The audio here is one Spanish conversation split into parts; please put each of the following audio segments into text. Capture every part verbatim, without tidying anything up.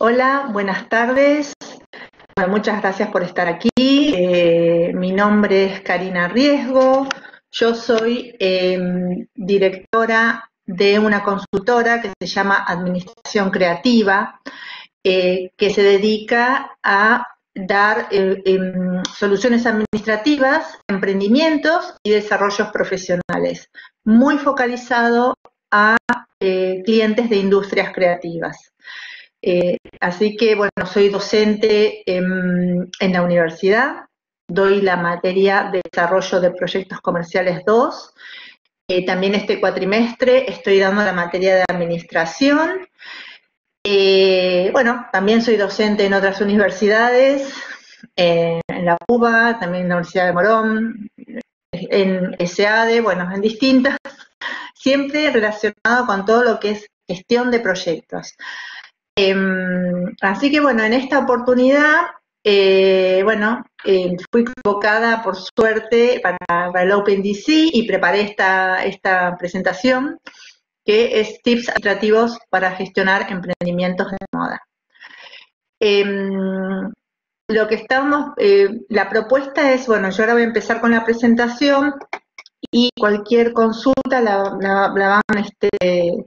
Hola, buenas tardes. Bueno, muchas gracias por estar aquí. Eh, mi nombre es Karina Riesgo. Yo soy eh, directora de una consultora que se llama Administración Creativa, eh, que se dedica a dar eh, eh, soluciones administrativas, emprendimientos y desarrollos profesionales, muy focalizado a eh, clientes de industrias creativas. Eh, así que, bueno, soy docente en, en la universidad, doy la materia de desarrollo de proyectos comerciales dos. Eh, también este cuatrimestre estoy dando la materia de administración. Eh, bueno, también soy docente en otras universidades, eh, en la U B A, también en la Universidad de Morón, en SADE, bueno, en distintas, siempre relacionado con todo lo que es gestión de proyectos. Eh, así que, bueno, en esta oportunidad, eh, bueno, eh, fui convocada, por suerte, para, para el Open D C y preparé esta, esta presentación, que es tips administrativos para gestionar emprendimientos de moda. Eh, lo que estamos, eh, la propuesta es, bueno, yo ahora voy a empezar con la presentación y cualquier consulta la, la, la van este,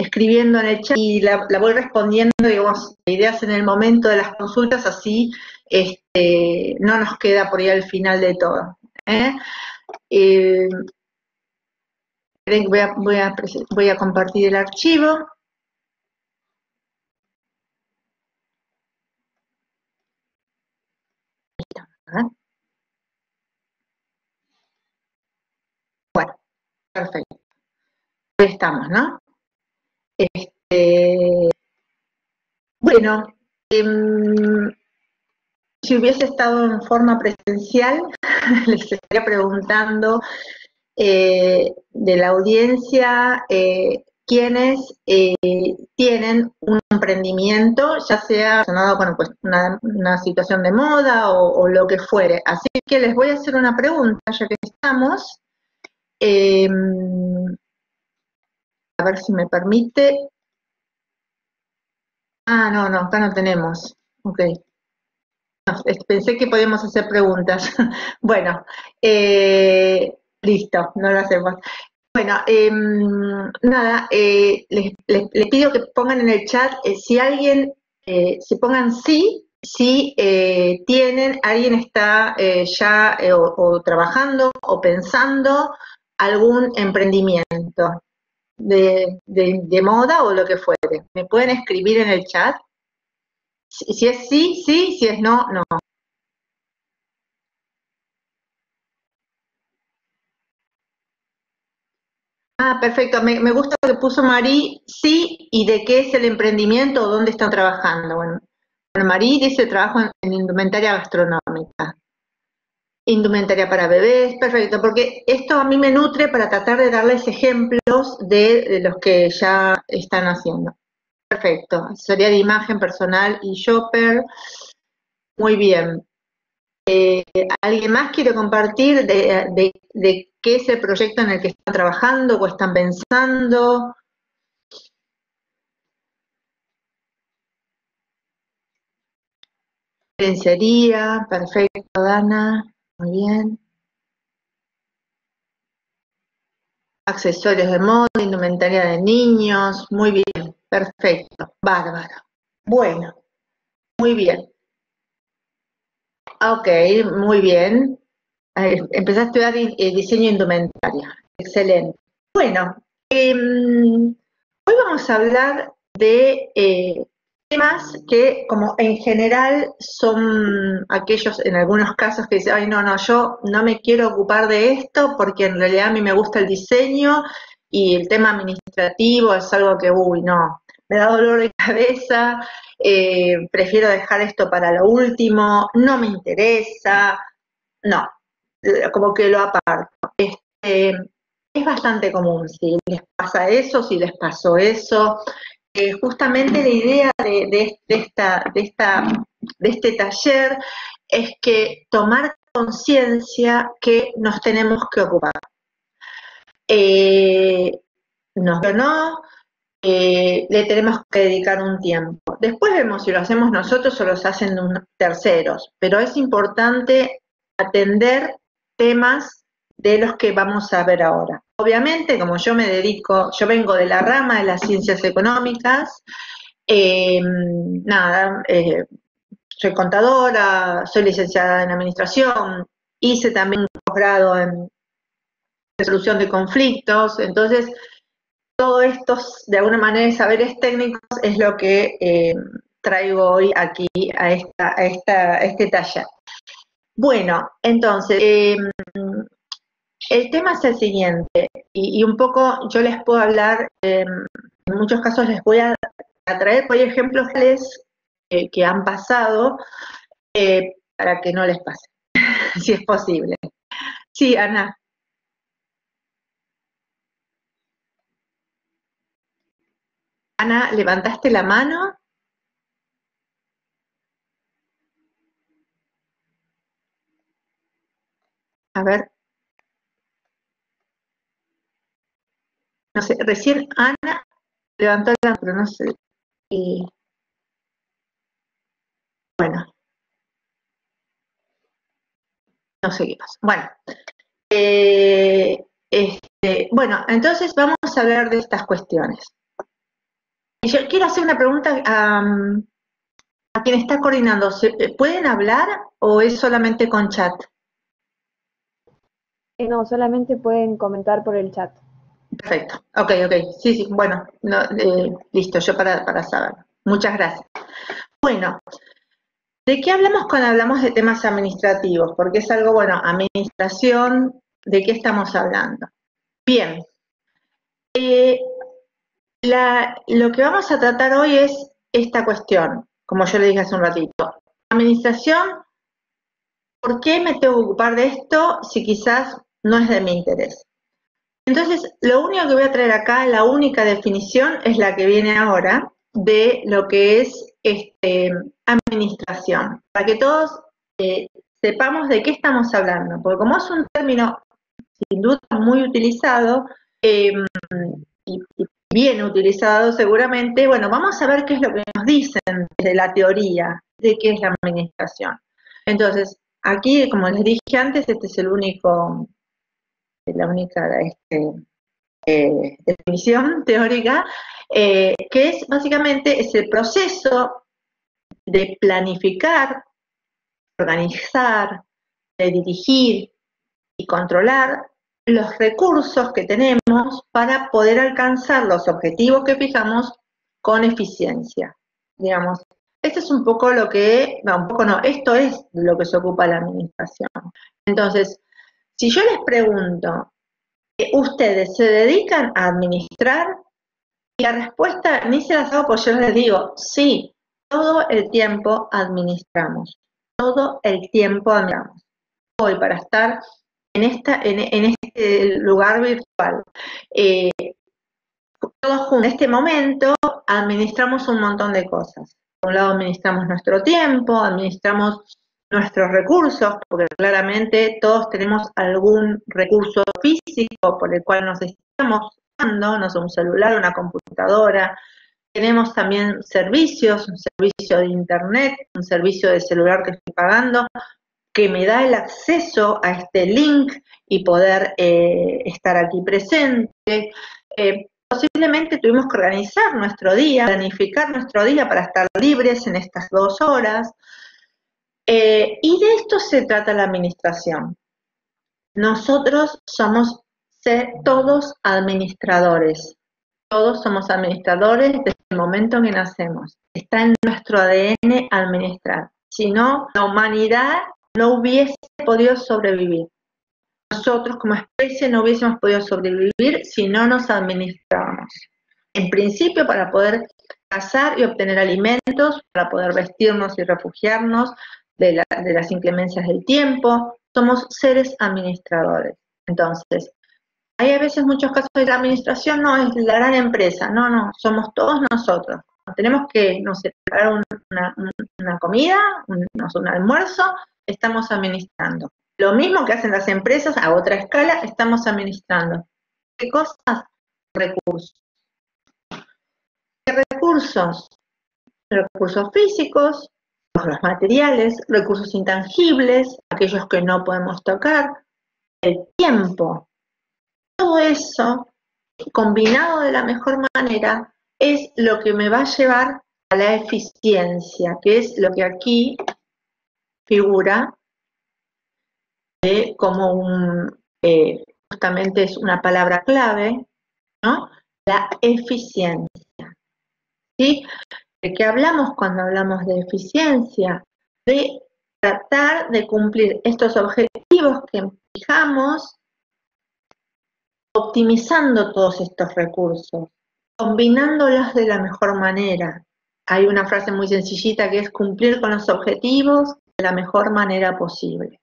escribiendo en el chat y la, la voy respondiendo, digamos, ideas en el momento de las consultas, así este, no nos queda por ahí al final de todo. ¿eh? Eh, Voy a, voy, a, voy a compartir el archivo. Bueno, perfecto. Ahí estamos, ¿no? Este, bueno, eh, si hubiese estado en forma presencial, les estaría preguntando... Eh, de la audiencia, eh, quienes eh, tienen un emprendimiento, ya sea relacionado con pues, una, una situación de moda o, o lo que fuere. Así que les voy a hacer una pregunta, ya que estamos. Eh, a ver si me permite. Ah, no, no, acá no tenemos. Ok. No, pensé que podíamos hacer preguntas. Bueno. Eh, Listo, no lo hacemos. Bueno, eh, nada, eh, les, les, les pido que pongan en el chat eh, si alguien, eh, si pongan sí, si eh, tienen, alguien está eh, ya eh, o, o trabajando o pensando algún emprendimiento de, de, de moda o lo que fuere. ¿Me pueden escribir en el chat? Si, si es sí, sí, si es no, no. Ah, perfecto. Me, me gusta lo que puso Marí, sí, y de qué es el emprendimiento o dónde están trabajando. Bueno, Marí dice trabajo en, en indumentaria gastronómica, indumentaria para bebés, perfecto, porque esto a mí me nutre para tratar de darles ejemplos de, de los que ya están haciendo. Perfecto, asesoría de imagen personal y shopper, muy bien. Eh, ¿Alguien más quiere compartir de, de, de qué es el proyecto en el que están trabajando o están pensando? Lencería, perfecto, Dana, muy bien. Accesorios de moda, indumentaria de niños, muy bien, perfecto, bárbaro. Bueno, muy bien. Ok, muy bien. Empecé a estudiar eh, diseño indumentaria. Excelente. Bueno, eh, hoy vamos a hablar de eh, temas que, como en general, son aquellos, en algunos casos, que dicen, ay, no, no, yo no me quiero ocupar de esto porque en realidad a mí me gusta el diseño y el tema administrativo es algo que, uy, no, me da dolor de cabeza, eh, prefiero dejar esto para lo último, no me interesa, no, como que lo aparto. Este, es bastante común si les pasa eso, si les pasó eso. Eh, justamente la idea de, de, de, esta, de, esta, de este taller es que tomar conciencia que nos tenemos que ocupar. Eh, no, no. eh, le tenemos que dedicar un tiempo. Después vemos si lo hacemos nosotros o los hacen terceros, pero es importante atender temas de los que vamos a ver ahora. Obviamente, como yo me dedico, yo vengo de la rama de las ciencias económicas, eh, nada, eh, soy contadora, soy licenciada en administración, hice también un posgrado en resolución de conflictos, entonces todo esto, de alguna manera, de saberes técnicos es lo que eh, traigo hoy aquí a, esta, a, esta, a este taller. Bueno, entonces, eh, el tema es el siguiente, y, y un poco yo les puedo hablar, eh, en muchos casos les voy a, a traer, por ejemplo, ejemplos eh, que han pasado, eh, para que no les pase, si es posible. Sí, Ana. Ana, ¿levantaste la mano? A ver. No sé, recién Ana levantó la mano, pero no sé. Y... Bueno. No sé qué pasa. Bueno. Eh, este, bueno, entonces vamos a hablar de estas cuestiones. Yo quiero hacer una pregunta a, a quien está coordinando. ¿Pueden hablar o es solamente con chat? No, solamente pueden comentar por el chat. Perfecto. Ok, ok. Sí, sí. Bueno, no, eh, listo, yo para, para saber. Muchas gracias. Bueno, ¿de qué hablamos cuando hablamos de temas administrativos? Porque es algo, bueno, administración, ¿de qué estamos hablando? Bien. Eh, La, lo que vamos a tratar hoy es esta cuestión, como yo le dije hace un ratito. Administración, ¿por qué me tengo que ocupar de esto si quizás no es de mi interés? Entonces, lo único que voy a traer acá, la única definición es la que viene ahora de lo que es este, administración, para que todos eh, sepamos de qué estamos hablando, porque como es un término sin duda muy utilizado, eh, y, y bien utilizado seguramente, bueno, vamos a ver qué es lo que nos dicen desde la teoría de qué es la administración. Entonces, aquí, como les dije antes, este es el único, la única este, eh, definición teórica, eh, que es básicamente es el proceso de planificar, organizar, de dirigir y controlar los recursos que tenemos para poder alcanzar los objetivos que fijamos con eficiencia, digamos. Esto es un poco lo que, no, un poco no, esto es lo que se ocupa la administración. Entonces, si yo les pregunto, ¿ustedes se dedican a administrar? Y la respuesta ni se las hago, pues yo les digo, sí, todo el tiempo administramos, todo el tiempo administramos. Hoy para estar en esta, en, en este lugar virtual, eh, todos juntos, en este momento administramos un montón de cosas. Por un lado administramos nuestro tiempo, administramos nuestros recursos, porque claramente todos tenemos algún recurso físico por el cual nos estamos usando, no sé, un celular, una computadora. Tenemos también servicios, un servicio de internet, un servicio de celular que estoy pagando, que me da el acceso a este link y poder eh, estar aquí presente. Eh, posiblemente tuvimos que organizar nuestro día, planificar nuestro día para estar libres en estas dos horas. Eh, y de esto se trata la administración. Nosotros somos todos administradores. Todos somos administradores desde el momento en que nacemos. Está en nuestro A D N administrar. Si no, la humanidad no hubiese podido sobrevivir. Nosotros como especie no hubiésemos podido sobrevivir si no nos administrábamos. En principio para poder cazar y obtener alimentos, para poder vestirnos y refugiarnos de, la, de las inclemencias del tiempo, somos seres administradores. Entonces, hay a veces muchos casos de la administración no es la gran empresa, no, no, somos todos nosotros. Tenemos que, no sé, preparar un, una, una comida, un, un almuerzo, estamos administrando. Lo mismo que hacen las empresas a otra escala, estamos administrando. ¿Qué cosas? Recursos. recursos, recursos físicos, los materiales, recursos intangibles, aquellos que no podemos tocar, el tiempo. Todo eso, combinado de la mejor manera, es lo que me va a llevar a la eficiencia, que es lo que aquí figura de como un, eh, justamente es una palabra clave, ¿no? La eficiencia, ¿sí? ¿De qué hablamos cuando hablamos de eficiencia? De tratar de cumplir estos objetivos que fijamos optimizando todos estos recursos, combinándolos de la mejor manera. Hay una frase muy sencillita que es cumplir con los objetivos de la mejor manera posible.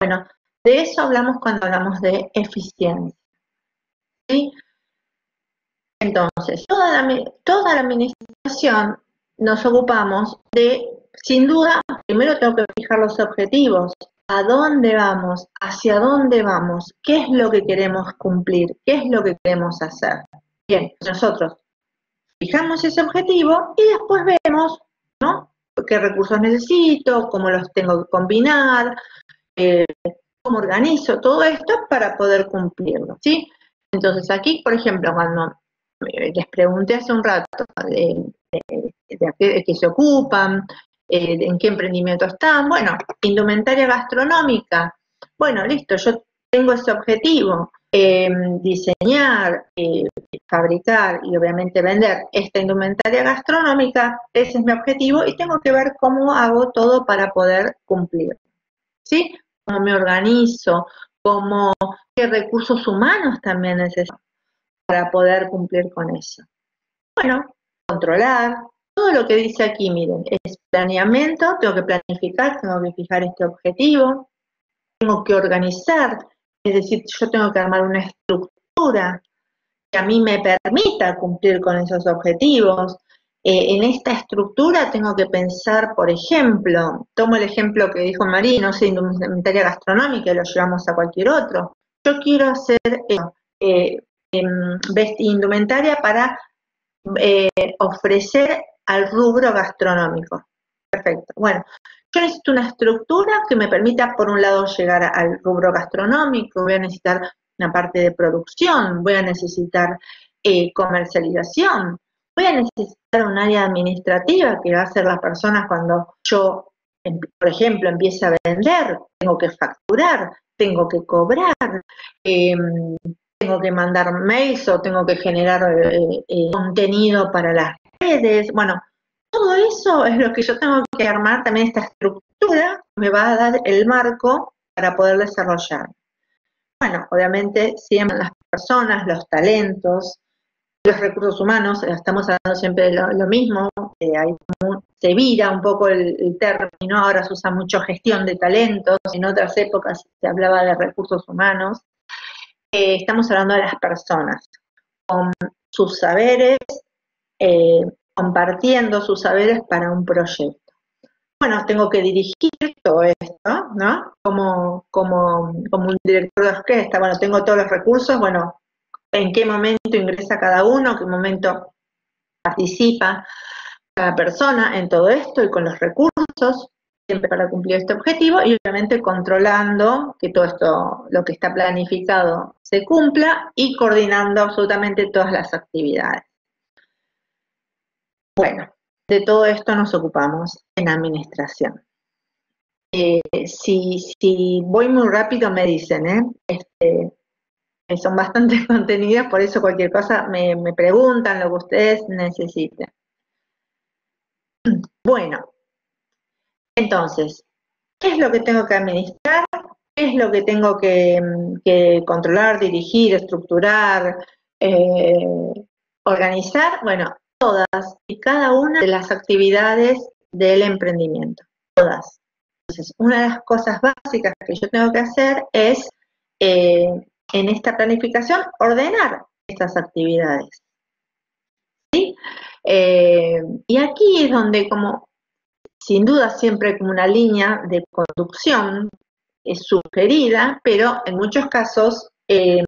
Bueno, de eso hablamos cuando hablamos de eficiencia, ¿sí? Entonces, toda la, toda la administración nos ocupamos de, sin duda, primero tengo que fijar los objetivos. ¿A dónde vamos? ¿Hacia dónde vamos? ¿Qué es lo que queremos cumplir? ¿Qué es lo que queremos hacer? Bien, nosotros fijamos ese objetivo y después vemos, ¿no? Qué recursos necesito, cómo los tengo que combinar, eh, cómo organizo todo esto para poder cumplirlo, ¿sí? Entonces aquí, por ejemplo, cuando les pregunté hace un rato de, de, de, de qué se ocupan, eh, en qué emprendimiento están, bueno, indumentaria gastronómica, bueno, listo, yo tengo ese objetivo, eh, diseñar, eh, fabricar y obviamente vender esta indumentaria gastronómica, ese es mi objetivo y tengo que ver cómo hago todo para poder cumplir, ¿sí? Cómo me organizo, cómo, qué recursos humanos también necesito para poder cumplir con eso. Bueno, controlar, todo lo que dice aquí, miren, es planeamiento, tengo que planificar, tengo que fijar este objetivo, tengo que organizar, es decir, yo tengo que armar una estructura que a mí me permita cumplir con esos objetivos. Eh, en esta estructura tengo que pensar, por ejemplo, tomo el ejemplo que dijo María, no sé, indumentaria gastronómica, y lo llevamos a cualquier otro. Yo quiero hacer... Eh, eh, indumentaria para eh, ofrecer al rubro gastronómico. Perfecto. Bueno, yo necesito una estructura que me permita, por un lado, llegar al rubro gastronómico, voy a necesitar una parte de producción, voy a necesitar eh, comercialización, voy a necesitar un área administrativa que va a ser las personas cuando yo, por ejemplo, empiece a vender, tengo que facturar, tengo que cobrar, eh, tengo que mandar mails o tengo que generar eh, eh, contenido para las redes. Bueno, todo eso es lo que yo tengo que armar, también esta estructura me va a dar el marco para poder desarrollar. Bueno, obviamente siempre las personas, los talentos, los recursos humanos, estamos hablando siempre de lo, lo mismo, eh, hay un, se vira un poco el, el término, ahora se usa mucho gestión de talentos, en otras épocas se hablaba de recursos humanos. Eh, estamos hablando de las personas, con sus saberes, eh, compartiendo sus saberes para un proyecto. Bueno, tengo que dirigir todo esto, ¿no? Como, como, como un director de orquesta, bueno, tengo todos los recursos, bueno, en qué momento ingresa cada uno, en qué momento participa cada persona en todo esto y con los recursos, siempre para cumplir este objetivo y obviamente controlando que todo esto, lo que está planificado, se cumpla y coordinando absolutamente todas las actividades. Bueno, de todo esto nos ocupamos en administración. Eh, si, si voy muy rápido me dicen, ¿eh? Este, son bastantes contenidos, por eso cualquier cosa me, me preguntan lo que ustedes necesiten. Bueno. Entonces, ¿qué es lo que tengo que administrar? ¿Qué es lo que tengo que, que controlar, dirigir, estructurar, eh, organizar? Bueno, todas y cada una de las actividades del emprendimiento, todas. Entonces, una de las cosas básicas que yo tengo que hacer es, eh, en esta planificación, ordenar estas actividades, ¿sí? Eh, y aquí es donde como... Sin duda siempre como una línea de conducción es sugerida, pero en muchos casos eh,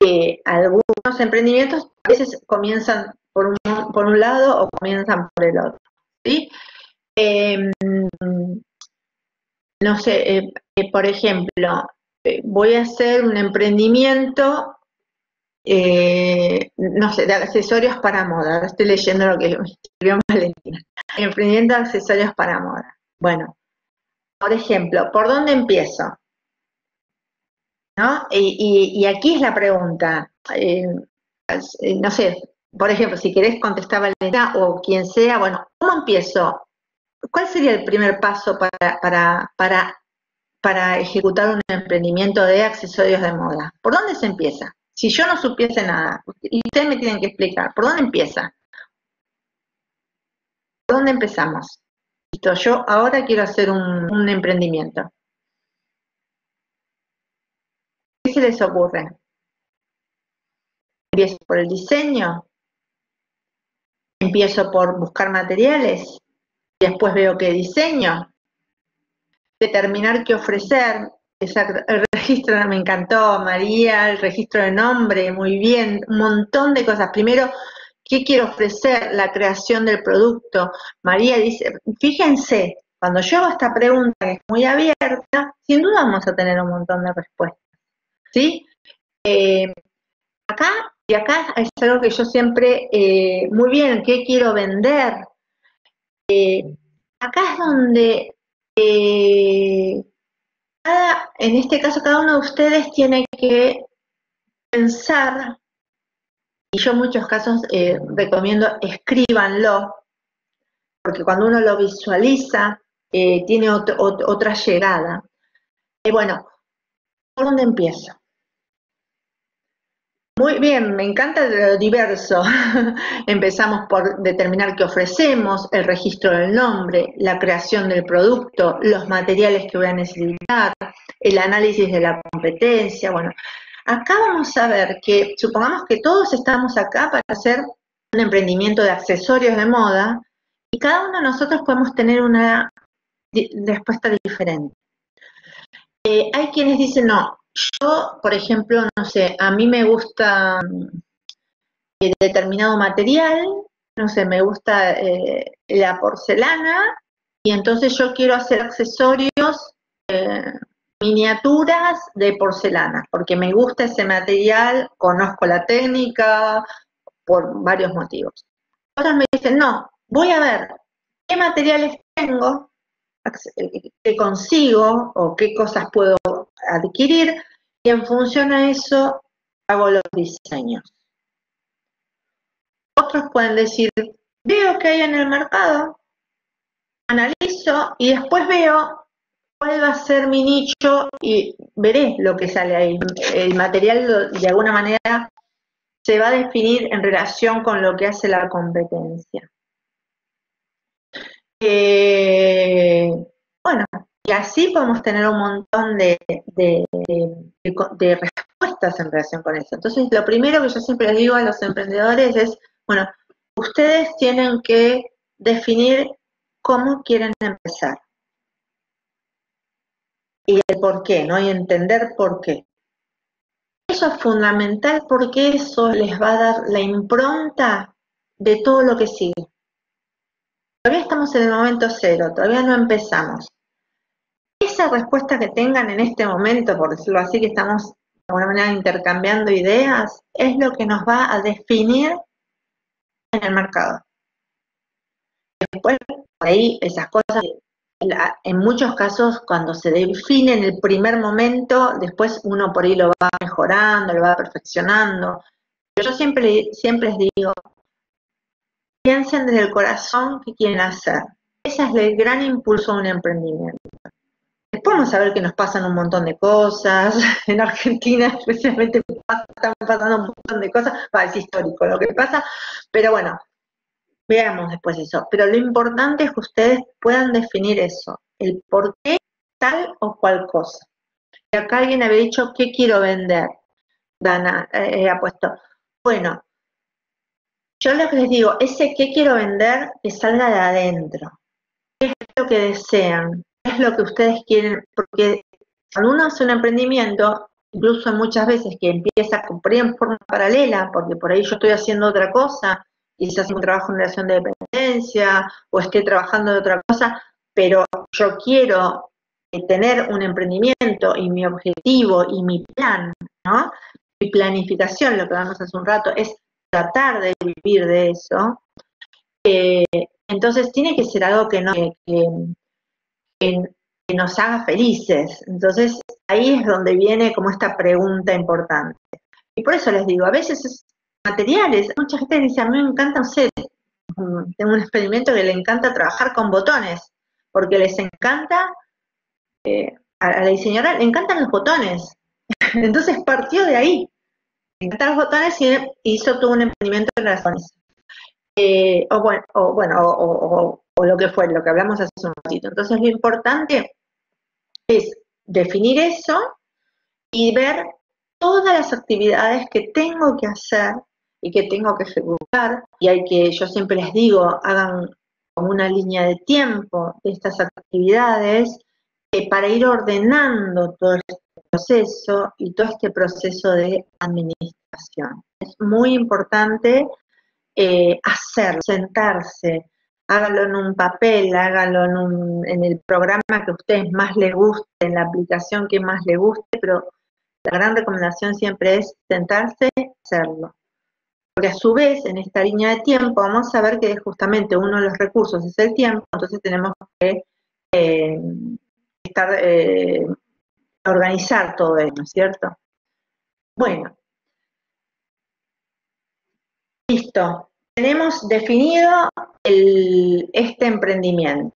eh, algunos emprendimientos a veces comienzan por un, por un lado o comienzan por el otro, ¿sí? Eh, no sé, eh, eh, por ejemplo, eh, voy a hacer un emprendimiento, eh, no sé, de accesorios para moda. Ahora estoy leyendo lo que escribió Valentina. Emprendimiento de accesorios para moda. Bueno, por ejemplo, ¿por dónde empiezo? ¿No? Y, y, y aquí es la pregunta. Eh, no sé, por ejemplo, si querés contestar Valentina o quien sea, bueno, ¿cómo empiezo? ¿Cuál sería el primer paso para, para, para, para ejecutar un emprendimiento de accesorios de moda? ¿Por dónde se empieza? Si yo no supiese nada, y ustedes me tienen que explicar, ¿por dónde empieza? ¿Por dónde empezamos? Listo, yo ahora quiero hacer un, un emprendimiento. ¿Qué se les ocurre? ¿Empiezo por el diseño? ¿Empiezo por buscar materiales? Después veo qué diseño, determinar qué ofrecer. Exacto. El registro me encantó, María, el registro de nombre, muy bien, un montón de cosas. Primero, ¿qué quiero ofrecer? La creación del producto. María dice, fíjense, cuando yo hago esta pregunta que es muy abierta, sin duda vamos a tener un montón de respuestas, ¿sí? Eh, acá, y acá es algo que yo siempre, eh, muy bien, ¿qué quiero vender? Eh, acá es donde eh, cada, en este caso cada uno de ustedes tiene que pensar, y yo en muchos casos eh, recomiendo escríbanlo, porque cuando uno lo visualiza eh, tiene otro, otro, otra llegada. Eh, bueno, ¿por dónde empiezo? Muy bien, me encanta lo diverso. Empezamos por determinar qué ofrecemos, el registro del nombre, la creación del producto, los materiales que voy a necesitar, el análisis de la competencia. Bueno, acá vamos a ver que, supongamos que todos estamos acá para hacer un emprendimiento de accesorios de moda y cada uno de nosotros podemos tener una respuesta diferente. Eh, hay quienes dicen, no, yo, por ejemplo, no sé, a mí me gusta eh, determinado material, no sé, me gusta eh, la porcelana, y entonces yo quiero hacer accesorios, eh, miniaturas de porcelana, porque me gusta ese material, conozco la técnica, por varios motivos. Otros me dicen, no, voy a ver qué materiales tengo, qué consigo o qué cosas puedo adquirir, y en función a eso hago los diseños. Otros pueden decir, veo qué hay en el mercado, analizo y después veo cuál va a ser mi nicho y veré lo que sale ahí. El material de alguna manera se va a definir en relación con lo que hace la competencia. Eh, bueno, y así podemos tener un montón de, de, de, de respuestas en relación con eso. Entonces, lo primero que yo siempre les digo a los emprendedores es, bueno, ustedes tienen que definir cómo quieren empezar. Y el por qué, ¿no? Y entender por qué. Eso es fundamental porque eso les va a dar la impronta de todo lo que sigue. Todavía estamos en el momento cero, todavía no empezamos. Esa respuesta que tengan en este momento, por decirlo así, que estamos de alguna manera intercambiando ideas, es lo que nos va a definir en el mercado. Después, por ahí, esas cosas, en muchos casos, cuando se define en el primer momento, después uno por ahí lo va mejorando, lo va perfeccionando. Pero yo siempre, siempre les digo, piensen desde el corazón qué quieren hacer. Ese es el gran impulso de un emprendimiento. Después vamos a ver que nos pasan un montón de cosas. En Argentina especialmente están pasando un montón de cosas. Va, es histórico lo que pasa. Pero bueno, veamos después eso. Pero lo importante es que ustedes puedan definir eso. El por qué tal o cual cosa. Y acá alguien había dicho, ¿qué quiero vender? Dana eh, ha puesto. Bueno, yo lo que les digo, ese qué quiero vender que salga de adentro. ¿Qué es lo que desean? Es lo que ustedes quieren, porque cuando uno hace un emprendimiento, incluso muchas veces que empieza a comprar en forma paralela, porque por ahí yo estoy haciendo otra cosa, y quizás un trabajo en relación de dependencia o esté trabajando de otra cosa, pero yo quiero tener un emprendimiento y mi objetivo y mi plan, ¿no? Mi planificación, lo que hablamos hace un rato, es tratar de vivir de eso. Eh, entonces tiene que ser algo que, no, que, que, que nos haga felices. Entonces ahí es donde viene como esta pregunta importante. Y por eso les digo, a veces es materiales, mucha gente dice, a mí me encanta, no sé, tengo un experimento que le encanta trabajar con botones, porque les encanta, eh, a la diseñadora le encantan los botones, entonces partió de ahí, le encantan los botones y hizo todo un emprendimiento en razones, eh, o bueno, o, bueno o, o, o, o lo que fue, lo que hablamos hace un ratito. Entonces lo importante es definir eso y ver todas las actividades que tengo que hacer y que tengo que ejecutar, y hay que, yo siempre les digo, hagan como una línea de tiempo de estas actividades eh, para ir ordenando todo este proceso y todo este proceso de administración. Es muy importante eh, hacerlo, sentarse, háganlo en un papel, háganlo en, un, en el programa que a ustedes más les guste, en la aplicación que más les guste, pero la gran recomendación siempre es sentarse y hacerlo. Porque a su vez, en esta línea de tiempo, vamos a ver que justamente uno de los recursos es el tiempo, entonces tenemos que eh, estar, eh, organizar todo eso, ¿no es cierto? Bueno. Listo. Tenemos definido el, este emprendimiento.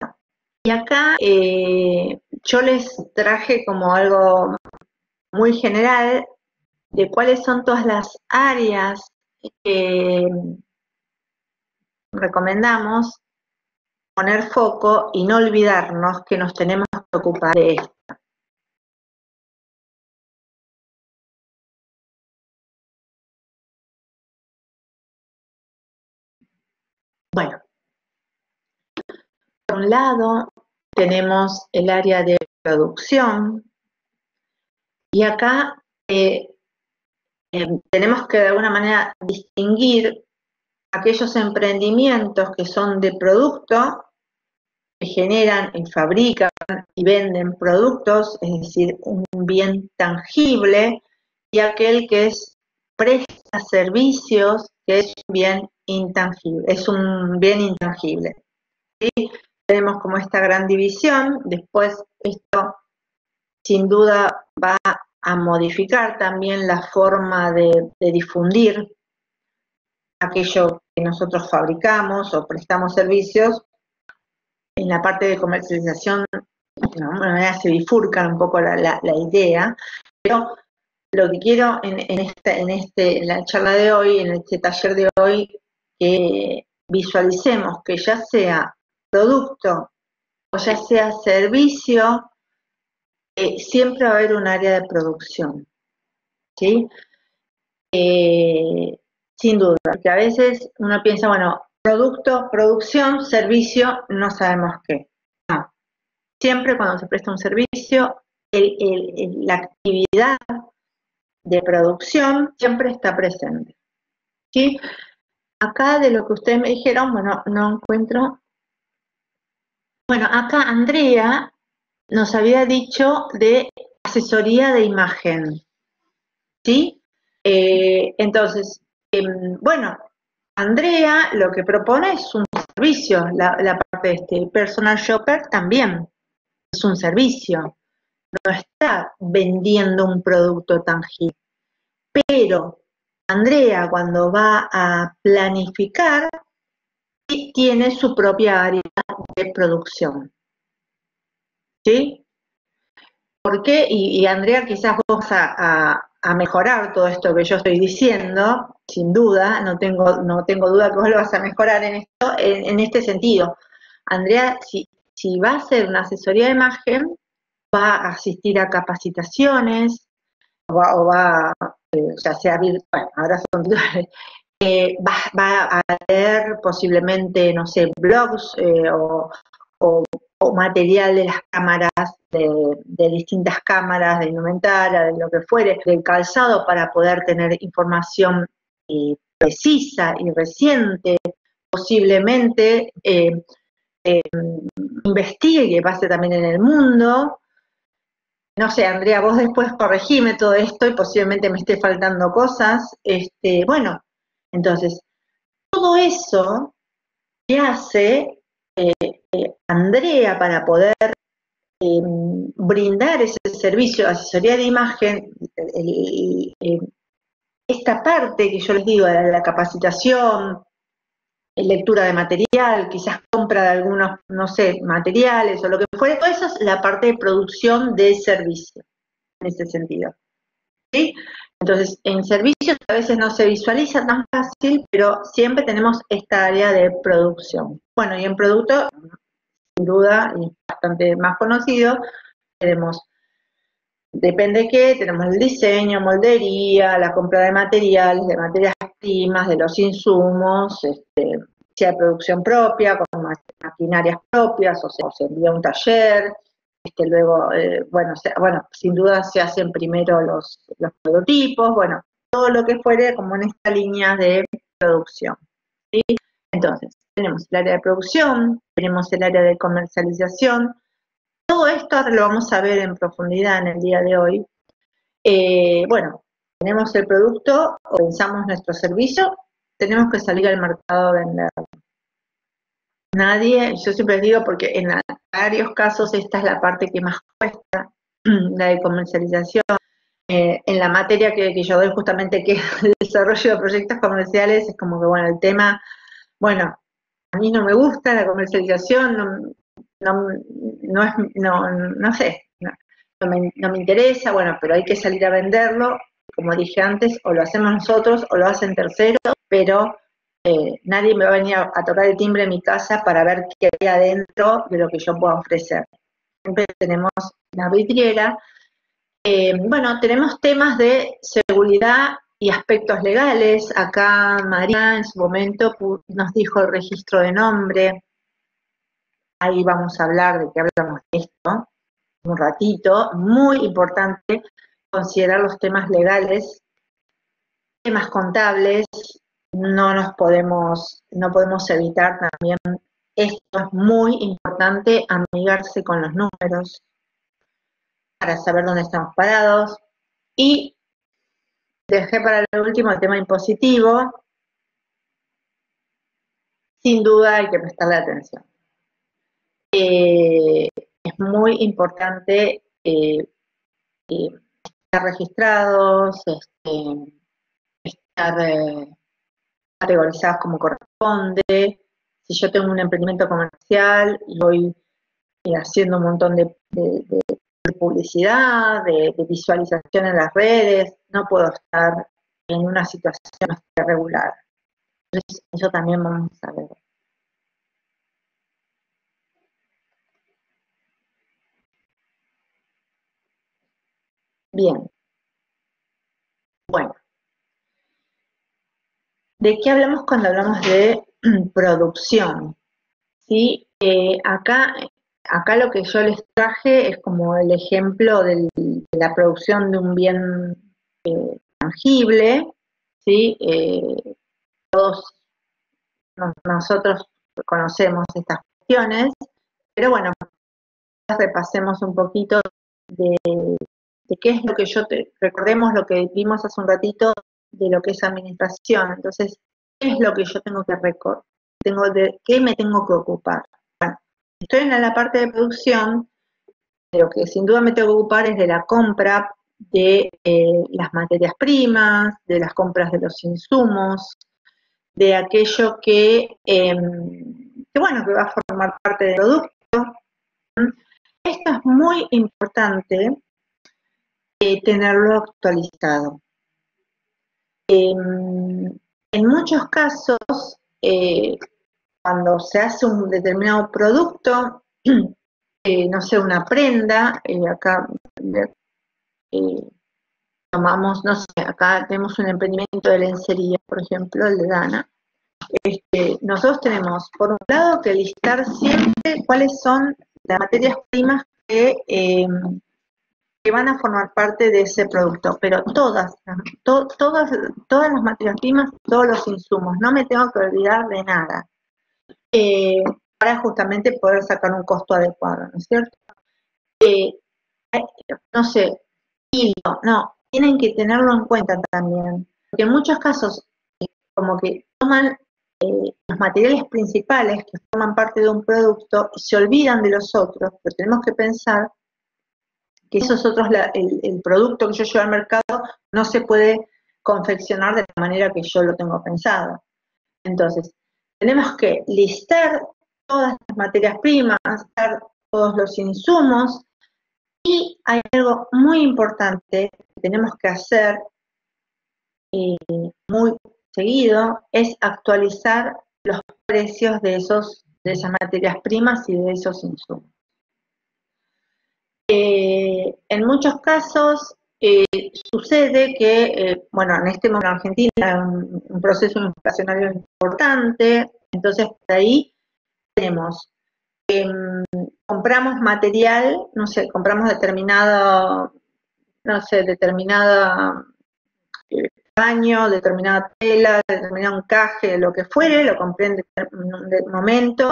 Y acá eh, yo les traje como algo muy general de cuáles son todas las áreas que recomendamos poner foco y no olvidarnos que nos tenemos que ocupar de esto. Bueno, por un lado tenemos el área de producción. Y acá eh, eh, tenemos que de alguna manera distinguir aquellos emprendimientos que son de producto, que generan y fabrican y venden productos, es decir, un bien tangible, y aquel que es presta servicios, que es un bien intangible, es un bien intangible. ¿Sí? Tenemos como esta gran división, después esto sin duda va a modificar también la forma de, de difundir aquello que nosotros fabricamos o prestamos servicios. En la parte de comercialización, de alguna manera se bifurca un poco la, la, la idea, pero lo que quiero en, en, esta, en, este, en la charla de hoy, en este taller de hoy, que visualicemos que ya sea producto o ya sea servicio, Eh, siempre va a haber un área de producción, ¿sí? Eh, sin duda, porque a veces uno piensa, bueno, producto, producción, servicio, no sabemos qué. No. Siempre cuando se presta un servicio, el, el, el, la actividad de producción siempre está presente, ¿sí? Acá de lo que ustedes me dijeron, bueno, no encuentro. Bueno, acá Andrea nos había dicho de asesoría de imagen, ¿sí? Eh, entonces, eh, bueno, Andrea lo que propone es un servicio, la, la parte de este personal shopper también es un servicio, no está vendiendo un producto tangible, pero Andrea cuando va a planificar tiene su propia área de producción. ¿Sí? ¿Por qué? Y, y Andrea, quizás vos a, a, a mejorar todo esto que yo estoy diciendo, sin duda, no tengo, no tengo duda que vos lo vas a mejorar en esto, en, en este sentido. Andrea, si, si va a hacer una asesoría de imagen, va a asistir a capacitaciones, o va, o va eh, ya sea virtual, ahora son virtuales, eh, va, va a leer posiblemente, no sé, blogs eh, o... o o material de las cámaras, de, de distintas cámaras, de indumentaria, de lo que fuere, del calzado, para poder tener información eh, precisa y reciente posiblemente eh, eh, investigue, pase también en el mundo. No sé, Andrea, vos después corregime todo esto y posiblemente me esté faltando cosas. Este, bueno, entonces, todo eso que hace eh, eh, Andrea para poder eh, brindar ese servicio, asesoría de imagen, eh, eh, esta parte que yo les digo, la, la capacitación, lectura de material, quizás compra de algunos, no sé, materiales o lo que fuere, todo eso es la parte de producción de servicio, en ese sentido. ¿Sí? Entonces, en servicios a veces no se visualiza tan fácil, pero siempre tenemos esta área de producción. Bueno, y en producto, sin duda, y bastante más conocido, tenemos, depende qué, tenemos el diseño, moldería, la compra de materiales, de materias primas, de los insumos, este, sea de producción propia, con maquinarias propias, o sea, se envía a un taller, este, luego, eh, bueno, se, bueno, sin duda se hacen primero los, los prototipos, bueno, todo lo que fuere como en esta línea de producción, ¿sí? Entonces, tenemos el área de producción, tenemos el área de comercialización. Todo esto lo vamos a ver en profundidad en el día de hoy. Eh, bueno, tenemos el producto, o pensamos nuestro servicio, tenemos que salir al mercado a venderlo. Nadie, yo siempre digo, porque en varios casos esta es la parte que más cuesta, la de comercialización. Eh, en la materia que, que yo doy justamente, que es el desarrollo de proyectos comerciales, es como que, bueno, el tema, bueno, a mí no me gusta la comercialización, no, No, no, es, no, no sé, no, no, me, no me interesa, bueno, pero hay que salir a venderlo, como dije antes, o lo hacemos nosotros o lo hacen terceros, pero eh, nadie me va a venir a, a tocar el timbre en mi casa para ver qué hay adentro de lo que yo pueda ofrecer. Siempre tenemos una vidriera. Eh, bueno, tenemos temas de seguridad y aspectos legales. Acá María en su momento nos dijo el registro de nombre. Ahí vamos a hablar de que hablamos de esto un ratito. Muy importante considerar los temas legales, temas contables, no nos podemos, no podemos evitar también. Esto es muy importante, amigarse con los números para saber dónde estamos parados. Y dejé para el último el tema impositivo. Sin duda hay que prestarle atención. Eh, es muy importante eh, eh, estar registrados, este, estar eh, categorizados como corresponde. Si yo tengo un emprendimiento comercial y voy eh, haciendo un montón de, de, de publicidad, de, de visualización en las redes, no puedo estar en una situación irregular. Entonces, eso también vamos a ver. Bien. Bueno. ¿De qué hablamos cuando hablamos de producción? ¿Sí? Eh, acá, acá lo que yo les traje es como el ejemplo del, de la producción de un bien eh, tangible, ¿sí? Eh, todos nos, nosotros conocemos estas cuestiones, pero bueno, repasemos un poquito de... de qué es lo que yo, te, recordemos lo que vimos hace un ratito de lo que es administración. Entonces, ¿qué es lo que yo tengo que recordar? Tengo de, ¿Qué me tengo que ocupar? Bueno, estoy en la parte de producción, lo que sin duda me tengo que ocupar es de la compra de eh, las materias primas, de las compras de los insumos, de aquello que, eh, que bueno, que va a formar parte del producto. Esto es muy importante. Eh, tenerlo actualizado. Eh, en muchos casos, eh, cuando se hace un determinado producto, eh, no sé, una prenda, eh, acá eh, tomamos, no sé, acá tenemos un emprendimiento de lencería, por ejemplo, el de Dana. Este, nosotros tenemos, por un lado, que listar siempre cuáles son las materias primas que... Eh, que van a formar parte de ese producto, pero todas, to, todas, todas las materias primas, todos los insumos, no me tengo que olvidar de nada. eh, para justamente poder sacar un costo adecuado, ¿no es cierto? Eh, no sé, hilo, no, tienen que tenerlo en cuenta también, porque en muchos casos eh, como que toman eh, los materiales principales que forman parte de un producto y se olvidan de los otros, pero tenemos que pensar que esos otros, la, el, el producto que yo llevo al mercado no se puede confeccionar de la manera que yo lo tengo pensado. Entonces, tenemos que listar todas las materias primas, listar todos los insumos, y hay algo muy importante que tenemos que hacer eh, muy seguido, es actualizar los precios de, esos, de esas materias primas y de esos insumos. Eh, en muchos casos eh, sucede que, eh, bueno, en este momento en Argentina hay un, un proceso inflacionario importante, entonces por ahí tenemos Eh, compramos material, no sé, compramos determinado, no sé, determinado eh, baño, determinada tela, determinado encaje, lo que fuere, lo compré en determinado momento,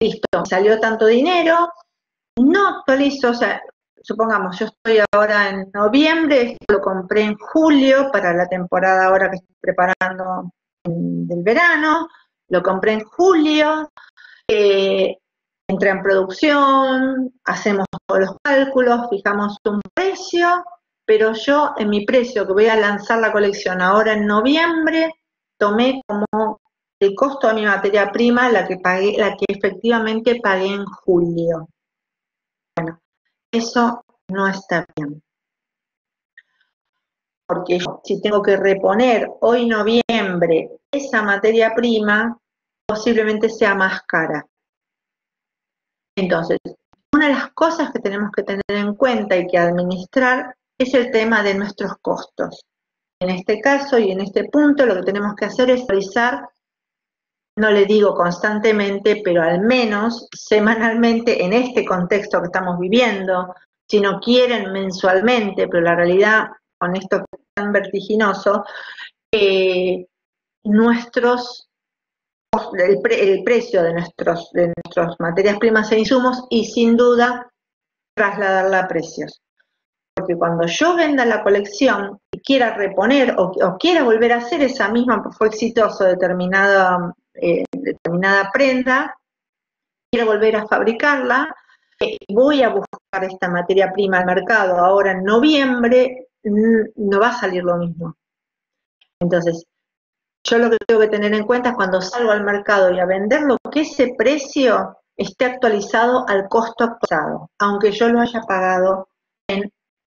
listo, salió tanto dinero, no actualizo, o sea, supongamos, yo estoy ahora en noviembre, esto lo compré en julio para la temporada ahora que estoy preparando en, del verano, lo compré en julio, Eh, entra en producción, hacemos todos los cálculos, fijamos un precio, pero yo en mi precio que voy a lanzar la colección ahora en noviembre, tomé como el costo de mi materia prima la que pagué, la que efectivamente pagué en julio. Bueno, eso no está bien. Porque yo, si tengo que reponer hoy noviembre esa materia prima, posiblemente sea más cara. Entonces, una de las cosas que tenemos que tener en cuenta y que administrar es el tema de nuestros costos. En este caso y en este punto lo que tenemos que hacer es revisar, no le digo constantemente, pero al menos semanalmente en este contexto que estamos viviendo, si no quieren mensualmente, pero la realidad con esto tan vertiginoso, eh, nuestros El, pre, el precio de nuestros de nuestras materias primas e insumos y sin duda trasladarla a precios. Porque cuando yo venda la colección y quiera reponer o, o quiera volver a hacer esa misma, fue exitoso determinada, eh, determinada prenda, quiero volver a fabricarla, eh, voy a buscar esta materia prima al mercado ahora en noviembre, no va a salir lo mismo. Entonces, yo lo que tengo que tener en cuenta es cuando salgo al mercado y a venderlo, que ese precio esté actualizado al costo actualizado, aunque yo lo haya pagado en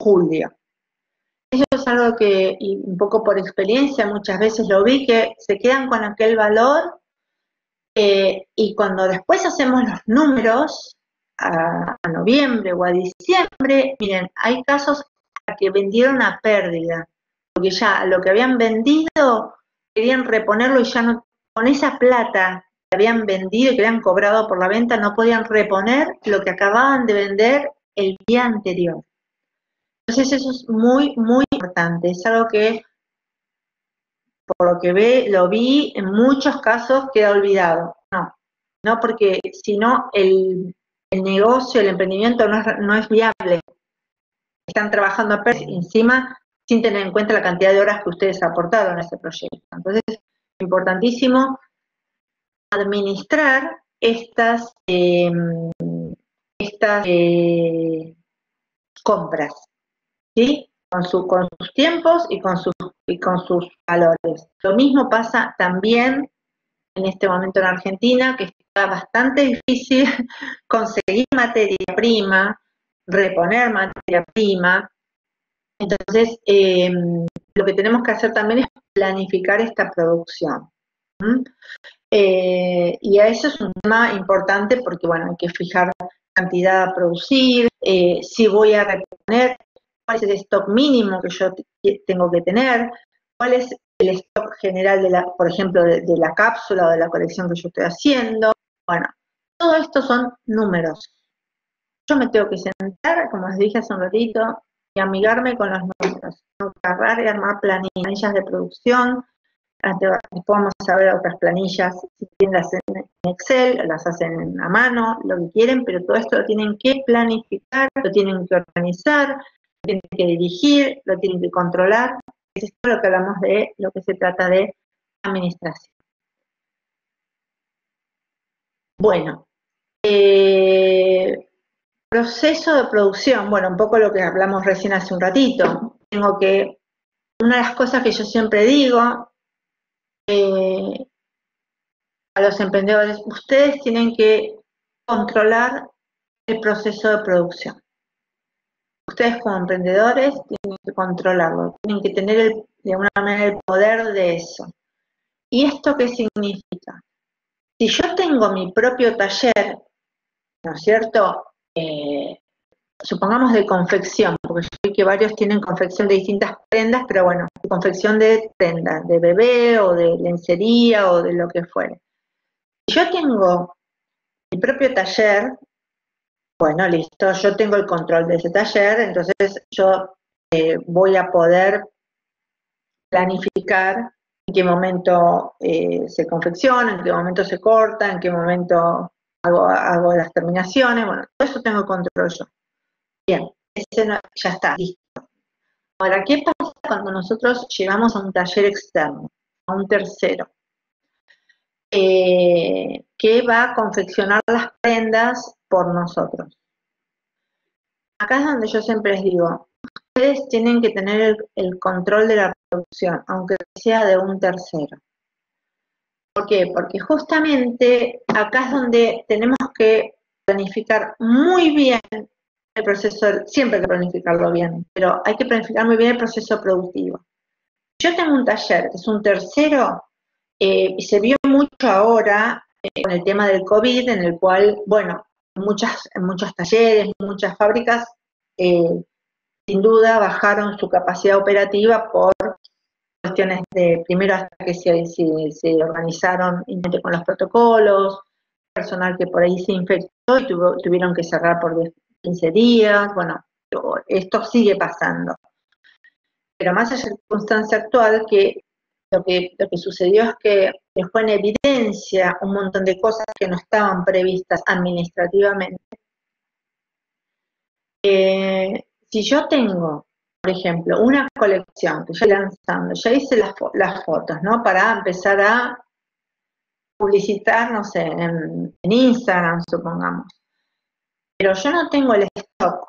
julio. Eso es algo que, y un poco por experiencia, muchas veces lo vi, que se quedan con aquel valor eh, y cuando después hacemos los números a, a noviembre o a diciembre, miren, hay casos que vendieron a pérdida, porque ya lo que habían vendido querían reponerlo y ya no, con esa plata que habían vendido y que habían cobrado por la venta, no podían reponer lo que acababan de vender el día anterior. Entonces eso es muy, muy importante. Es algo que, por lo que ve, lo vi, en muchos casos queda olvidado. No, no porque si no el, el negocio, el emprendimiento no es, no es viable. Están trabajando a pérdidas encima, sin tener en cuenta la cantidad de horas que ustedes aportaron a ese proyecto. Entonces, es importantísimo administrar estas, eh, estas eh, compras, ¿sí? Con, su, con sus tiempos y con sus, y con sus valores. Lo mismo pasa también en este momento en Argentina, que está bastante difícil conseguir materia prima, reponer materia prima. Entonces, eh, lo que tenemos que hacer también es planificar esta producción. ¿Mm? Eh, y a eso es un tema importante porque, bueno, hay que fijar cantidad a producir, eh, si voy a reponer, cuál es el stock mínimo que yo tengo que tener, cuál es el stock general, de la, por ejemplo, de, de la cápsula o de la colección que yo estoy haciendo. Bueno, todo esto son números. Yo me tengo que sentar, como les dije hace un ratito, y amigarme con los números, agarrar y armar planillas de producción, antes podemos saber otras planillas, si tienen Excel, las hacen a mano, lo que quieren, pero todo esto lo tienen que planificar, lo tienen que organizar, lo tienen que dirigir, lo tienen que controlar. Es esto lo que hablamos de lo que se trata de administración. Bueno, eh, proceso de producción, bueno, un poco lo que hablamos recién hace un ratito. Tengo que, una de las cosas que yo siempre digo eh, a los emprendedores, ustedes tienen que controlar el proceso de producción. Ustedes como emprendedores tienen que controlarlo, tienen que tener el, de alguna manera el poder de eso. ¿Y esto qué significa? Si yo tengo mi propio taller, ¿no es cierto? Eh, supongamos de confección, porque yo sé que varios tienen confección de distintas prendas, pero bueno, confección de prendas, de bebé o de lencería o de lo que fuere. Si yo tengo mi propio taller, bueno, listo, yo tengo el control de ese taller, entonces yo eh, voy a poder planificar en qué momento eh, se confecciona, en qué momento se corta, en qué momento hago, hago las terminaciones, bueno, todo eso tengo control yo. Bien, ese no, ya está, listo. Ahora, ¿qué pasa cuando nosotros llegamos a un taller externo, a un tercero, eh, que va a confeccionar las prendas por nosotros? Acá es donde yo siempre les digo, ustedes tienen que tener el, el control de la producción, aunque sea de un tercero. ¿Por qué? Porque justamente acá es donde tenemos que planificar muy bien el proceso, siempre hay que planificarlo bien, pero hay que planificar muy bien el proceso productivo. Yo tengo un taller, que es un tercero, eh, y se vio mucho ahora eh, con el tema del COVID, en el cual, bueno, Muchas, muchos talleres, muchas fábricas, eh, sin duda bajaron su capacidad operativa por cuestiones de, primero hasta que se, se, se organizaron con los protocolos, personal que por ahí se infectó y tuvo, tuvieron que cerrar por quince días, bueno, esto sigue pasando. Pero más allá de la circunstancia actual, que lo que, lo que sucedió es que dejó en evidencia un montón de cosas que no estaban previstas administrativamente. Eh, si yo tengo, por ejemplo, una colección que ya estoy lanzando, ya hice las, las fotos, ¿no? Para empezar a publicitar, no sé, en, en Instagram, supongamos. Pero yo no tengo el stock.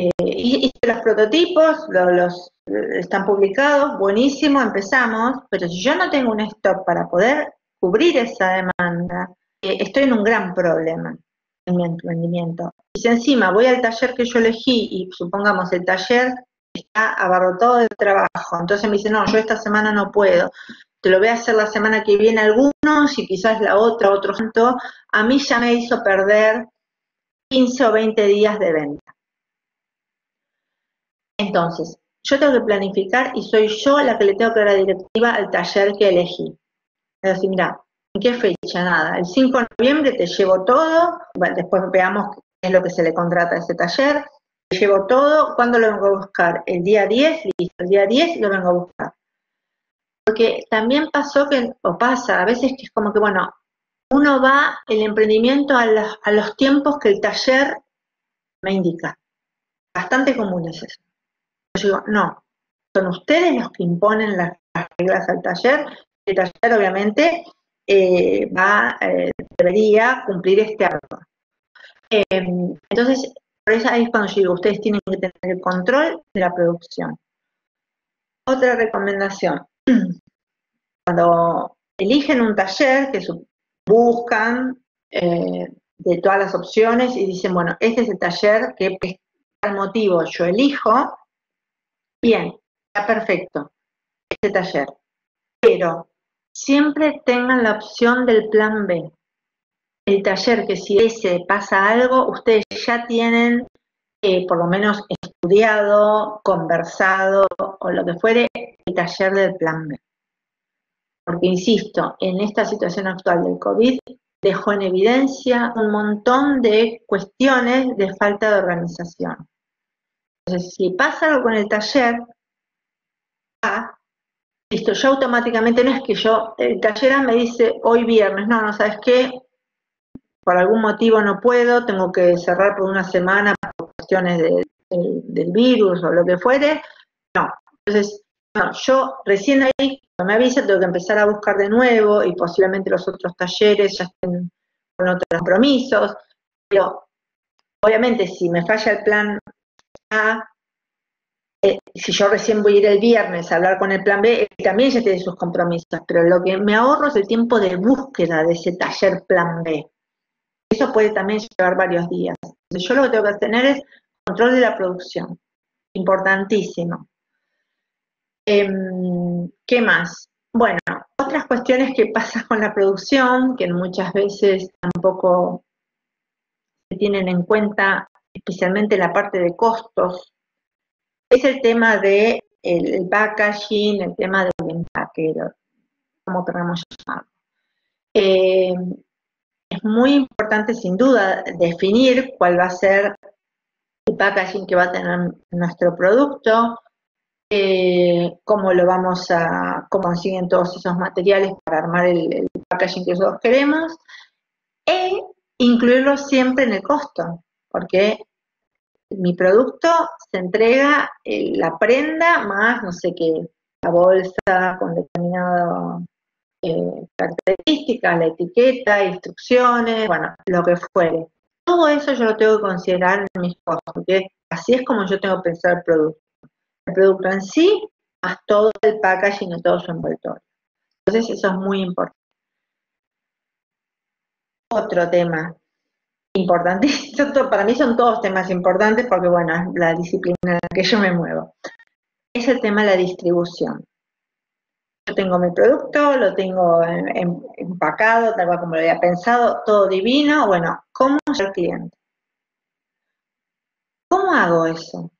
Eh, hice los prototipos, los, los están publicados, buenísimo, empezamos, pero si yo no tengo un stock para poder cubrir esa demanda, eh, estoy en un gran problema en mi emprendimiento. Y si encima voy al taller que yo elegí y supongamos el taller está abarrotado de trabajo, entonces me dice, no, yo esta semana no puedo, te lo voy a hacer la semana que viene algunos y quizás la otra, otro tanto, a mí ya me hizo perder quince o veinte días de venta. Entonces, yo tengo que planificar y soy yo la que le tengo que dar la directiva al taller que elegí. Es decir, mira, ¿en qué fecha? Nada. El cinco de noviembre te llevo todo, bueno, después veamos qué es lo que se le contrata a ese taller, te llevo todo, ¿cuándo lo vengo a buscar? El día diez, listo, el día diez lo vengo a buscar. Porque también pasó que, o pasa, a veces que es como que, bueno, uno va el emprendimiento a los, a los tiempos que el taller me indica. Bastante común es eso. Yo digo, no, son ustedes los que imponen las, las reglas al taller. El taller obviamente eh, va, eh, debería cumplir este algo. Eh, entonces, por eso ahí es cuando yo digo, ustedes tienen que tener el control de la producción. Otra recomendación, cuando eligen un taller, que buscan eh, de todas las opciones y dicen, bueno, este es el taller que por tal motivo yo elijo. Bien, está perfecto este taller, pero siempre tengan la opción del plan B. El taller que si ese pasa algo, ustedes ya tienen eh, por lo menos estudiado, conversado o lo que fuere, el taller del plan B. Porque insisto, en esta situación actual del COVID dejó en evidencia un montón de cuestiones de falta de organización. Entonces, si pasa algo con el taller A, Listo, yo automáticamente, no es que yo, el taller me dice hoy viernes, no, no sabes qué, por algún motivo no puedo, tengo que cerrar por una semana por cuestiones de, de, del virus o lo que fuere, no. Entonces, no, yo recién ahí, cuando me avisa, tengo que empezar a buscar de nuevo y posiblemente los otros talleres ya estén con otros compromisos, pero obviamente si me falla el plan A, Eh, si yo recién voy a ir el viernes a hablar con el plan B, él también ya tiene sus compromisos, pero lo que me ahorro es el tiempo de búsqueda de ese taller plan B. Eso puede también llevar varios días. Entonces, yo lo que tengo que tener es control de la producción. Importantísimo. Eh, ¿Qué más? Bueno, otras cuestiones que pasan con la producción, que muchas veces tampoco se tienen en cuenta, especialmente la parte de costos, es el tema del de packaging, el tema del empaque, como queramos llamarlo. Eh, es muy importante, sin duda, definir cuál va a ser el packaging que va a tener nuestro producto, eh, cómo lo vamos a, cómo consiguen todos esos materiales para armar el, el packaging que nosotros queremos, e incluirlo siempre en el costo, porque mi producto se entrega eh, la prenda más, no sé qué, la bolsa con determinada eh, característica, la etiqueta, instrucciones, bueno, lo que fuere. Todo eso yo lo tengo que considerar en mis costos, porque así es como yo tengo que pensar el producto. El producto en sí, más todo el packaging y todo su envoltorio. Entonces eso es muy importante. Otro tema importante, para mí son todos temas importantes porque, bueno, es la disciplina en la que yo me muevo. Es el tema de la distribución. Yo tengo mi producto, lo tengo empacado, tal cual como lo había pensado, todo divino. Bueno, ¿cómo llega al cliente? ¿Cómo hago eso?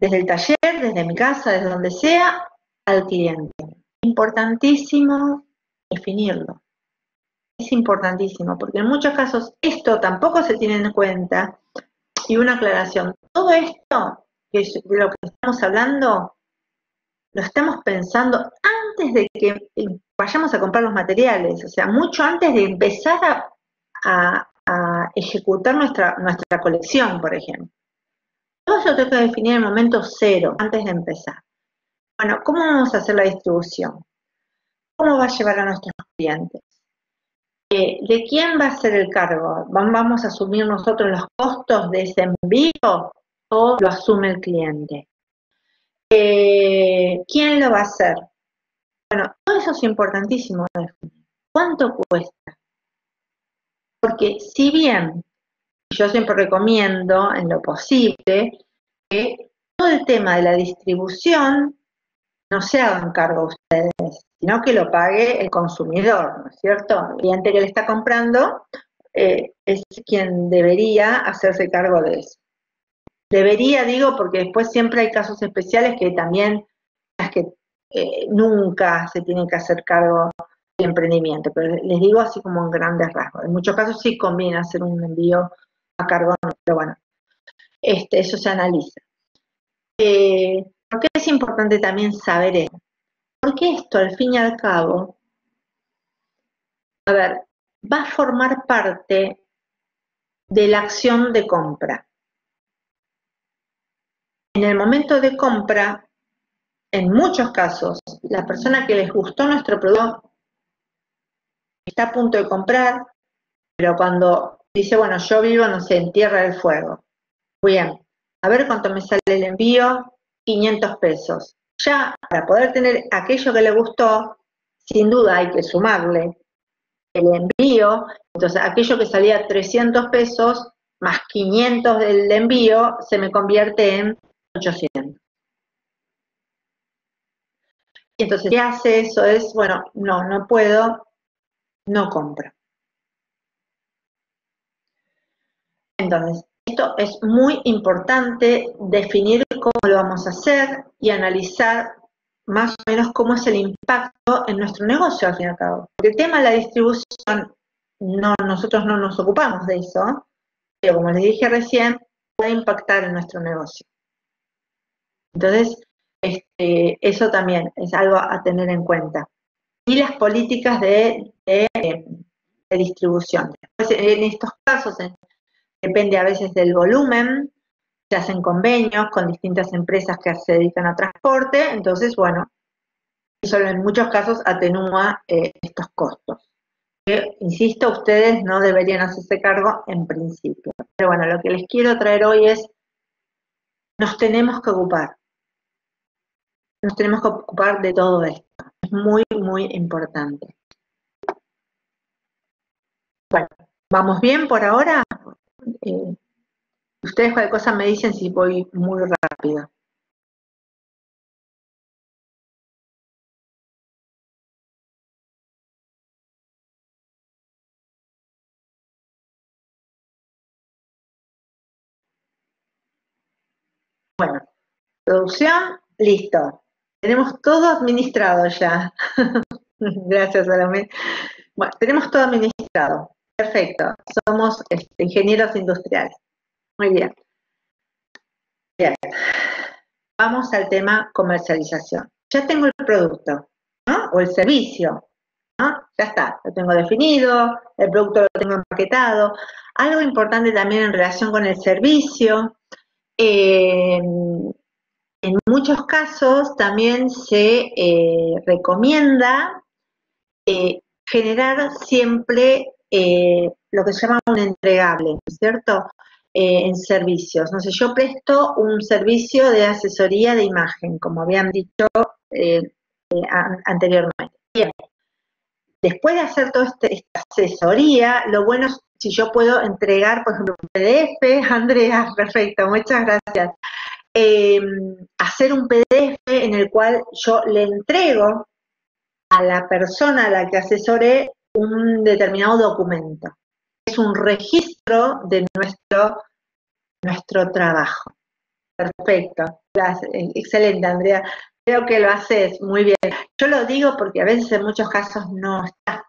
Desde el taller, desde mi casa, desde donde sea, al cliente. Importantísimo definirlo. Es importantísimo, porque en muchos casos esto tampoco se tiene en cuenta. Y una aclaración, todo esto, que es lo que estamos hablando, lo estamos pensando antes de que vayamos a comprar los materiales, o sea, mucho antes de empezar a, a, a ejecutar nuestra, nuestra colección, por ejemplo. Todo eso tengo que definir en el momento cero, antes de empezar. Bueno, ¿cómo vamos a hacer la distribución? ¿Cómo va a llevar a nuestros clientes? ¿De quién va a ser el cargo? ¿Vamos a asumir nosotros los costos de ese envío o lo asume el cliente? Eh, ¿Quién lo va a hacer? Bueno, todo eso es importantísimo definir. ¿Cuánto cuesta? Porque si bien yo siempre recomiendo en lo posible que todo el tema de la distribución no se hagan cargo ustedes, sino que lo pague el consumidor, ¿no es cierto? El cliente que le está comprando eh, es quien debería hacerse cargo de eso. Debería, digo, porque después siempre hay casos especiales que también es que eh, nunca se tienen que hacer cargo del emprendimiento, pero les digo así como en grandes rasgos. En muchos casos sí conviene hacer un envío a cargo, pero bueno, este, eso se analiza. Eh, ¿Por qué es importante también saber eso? Porque esto, al fin y al cabo, a ver, va a formar parte de la acción de compra. En el momento de compra, en muchos casos, la persona que les gustó nuestro producto está a punto de comprar, pero cuando dice, bueno, yo vivo, no sé, en Tierra del Fuego. Bien, a ver cuánto me sale el envío. quinientos pesos. Ya para poder tener aquello que le gustó, sin duda hay que sumarle el envío. Entonces, aquello que salía a trescientos pesos más quinientos del envío se me convierte en ochocientos. Y entonces, ¿qué hace eso? Es, bueno, no, no puedo, no compro. Entonces, esto es muy importante, definir cómo lo vamos a hacer y analizar más o menos cómo es el impacto en nuestro negocio, al fin y al cabo. El tema de la distribución, no, nosotros no nos ocupamos de eso, pero como les dije recién, puede impactar en nuestro negocio. Entonces, Este, eso también es algo a tener en cuenta. Y las políticas de, de, de distribución. Pues en estos casos depende a veces del volumen, se hacen convenios con distintas empresas que se dedican a transporte, entonces, bueno, eso en muchos casos atenúa eh, estos costos. Que, insisto, ustedes no deberían hacerse cargo en principio. Pero bueno, lo que les quiero traer hoy es, nos tenemos que ocupar. Nos tenemos que ocupar de todo esto. Es muy, muy importante. Bueno, ¿vamos bien por ahora? Eh, ustedes cualquier cosa me dicen si voy muy rápido. Bueno, producción, listo. Tenemos todo administrado ya. Gracias, Salomé. Bueno, tenemos todo administrado. Perfecto. Somos este, ingenieros industriales. Muy bien. Bien. Vamos al tema comercialización. Ya tengo el producto, ¿no? O el servicio, ¿no? Ya está. Lo tengo definido, el producto lo tengo empaquetado. Algo importante también en relación con el servicio. Eh, en muchos casos también se eh, recomienda eh, generar siempre eh, lo que se llama un entregable, ¿cierto? Eh, en servicios. No sé, yo presto un servicio de asesoría de imagen, como habían dicho eh, eh, anteriormente. Bien. Después de hacer toda este, esta asesoría, lo bueno es si yo puedo entregar, por ejemplo, un P D F, Andrea, perfecto, muchas gracias. Eh, hacer un P D F en el cual yo le entrego a la persona a la que asesoré un determinado documento. Es un registro de nuestro, nuestro trabajo. Perfecto, gracias. Excelente, Andrea. Creo que lo haces muy bien. Yo lo digo porque a veces en muchos casos no está.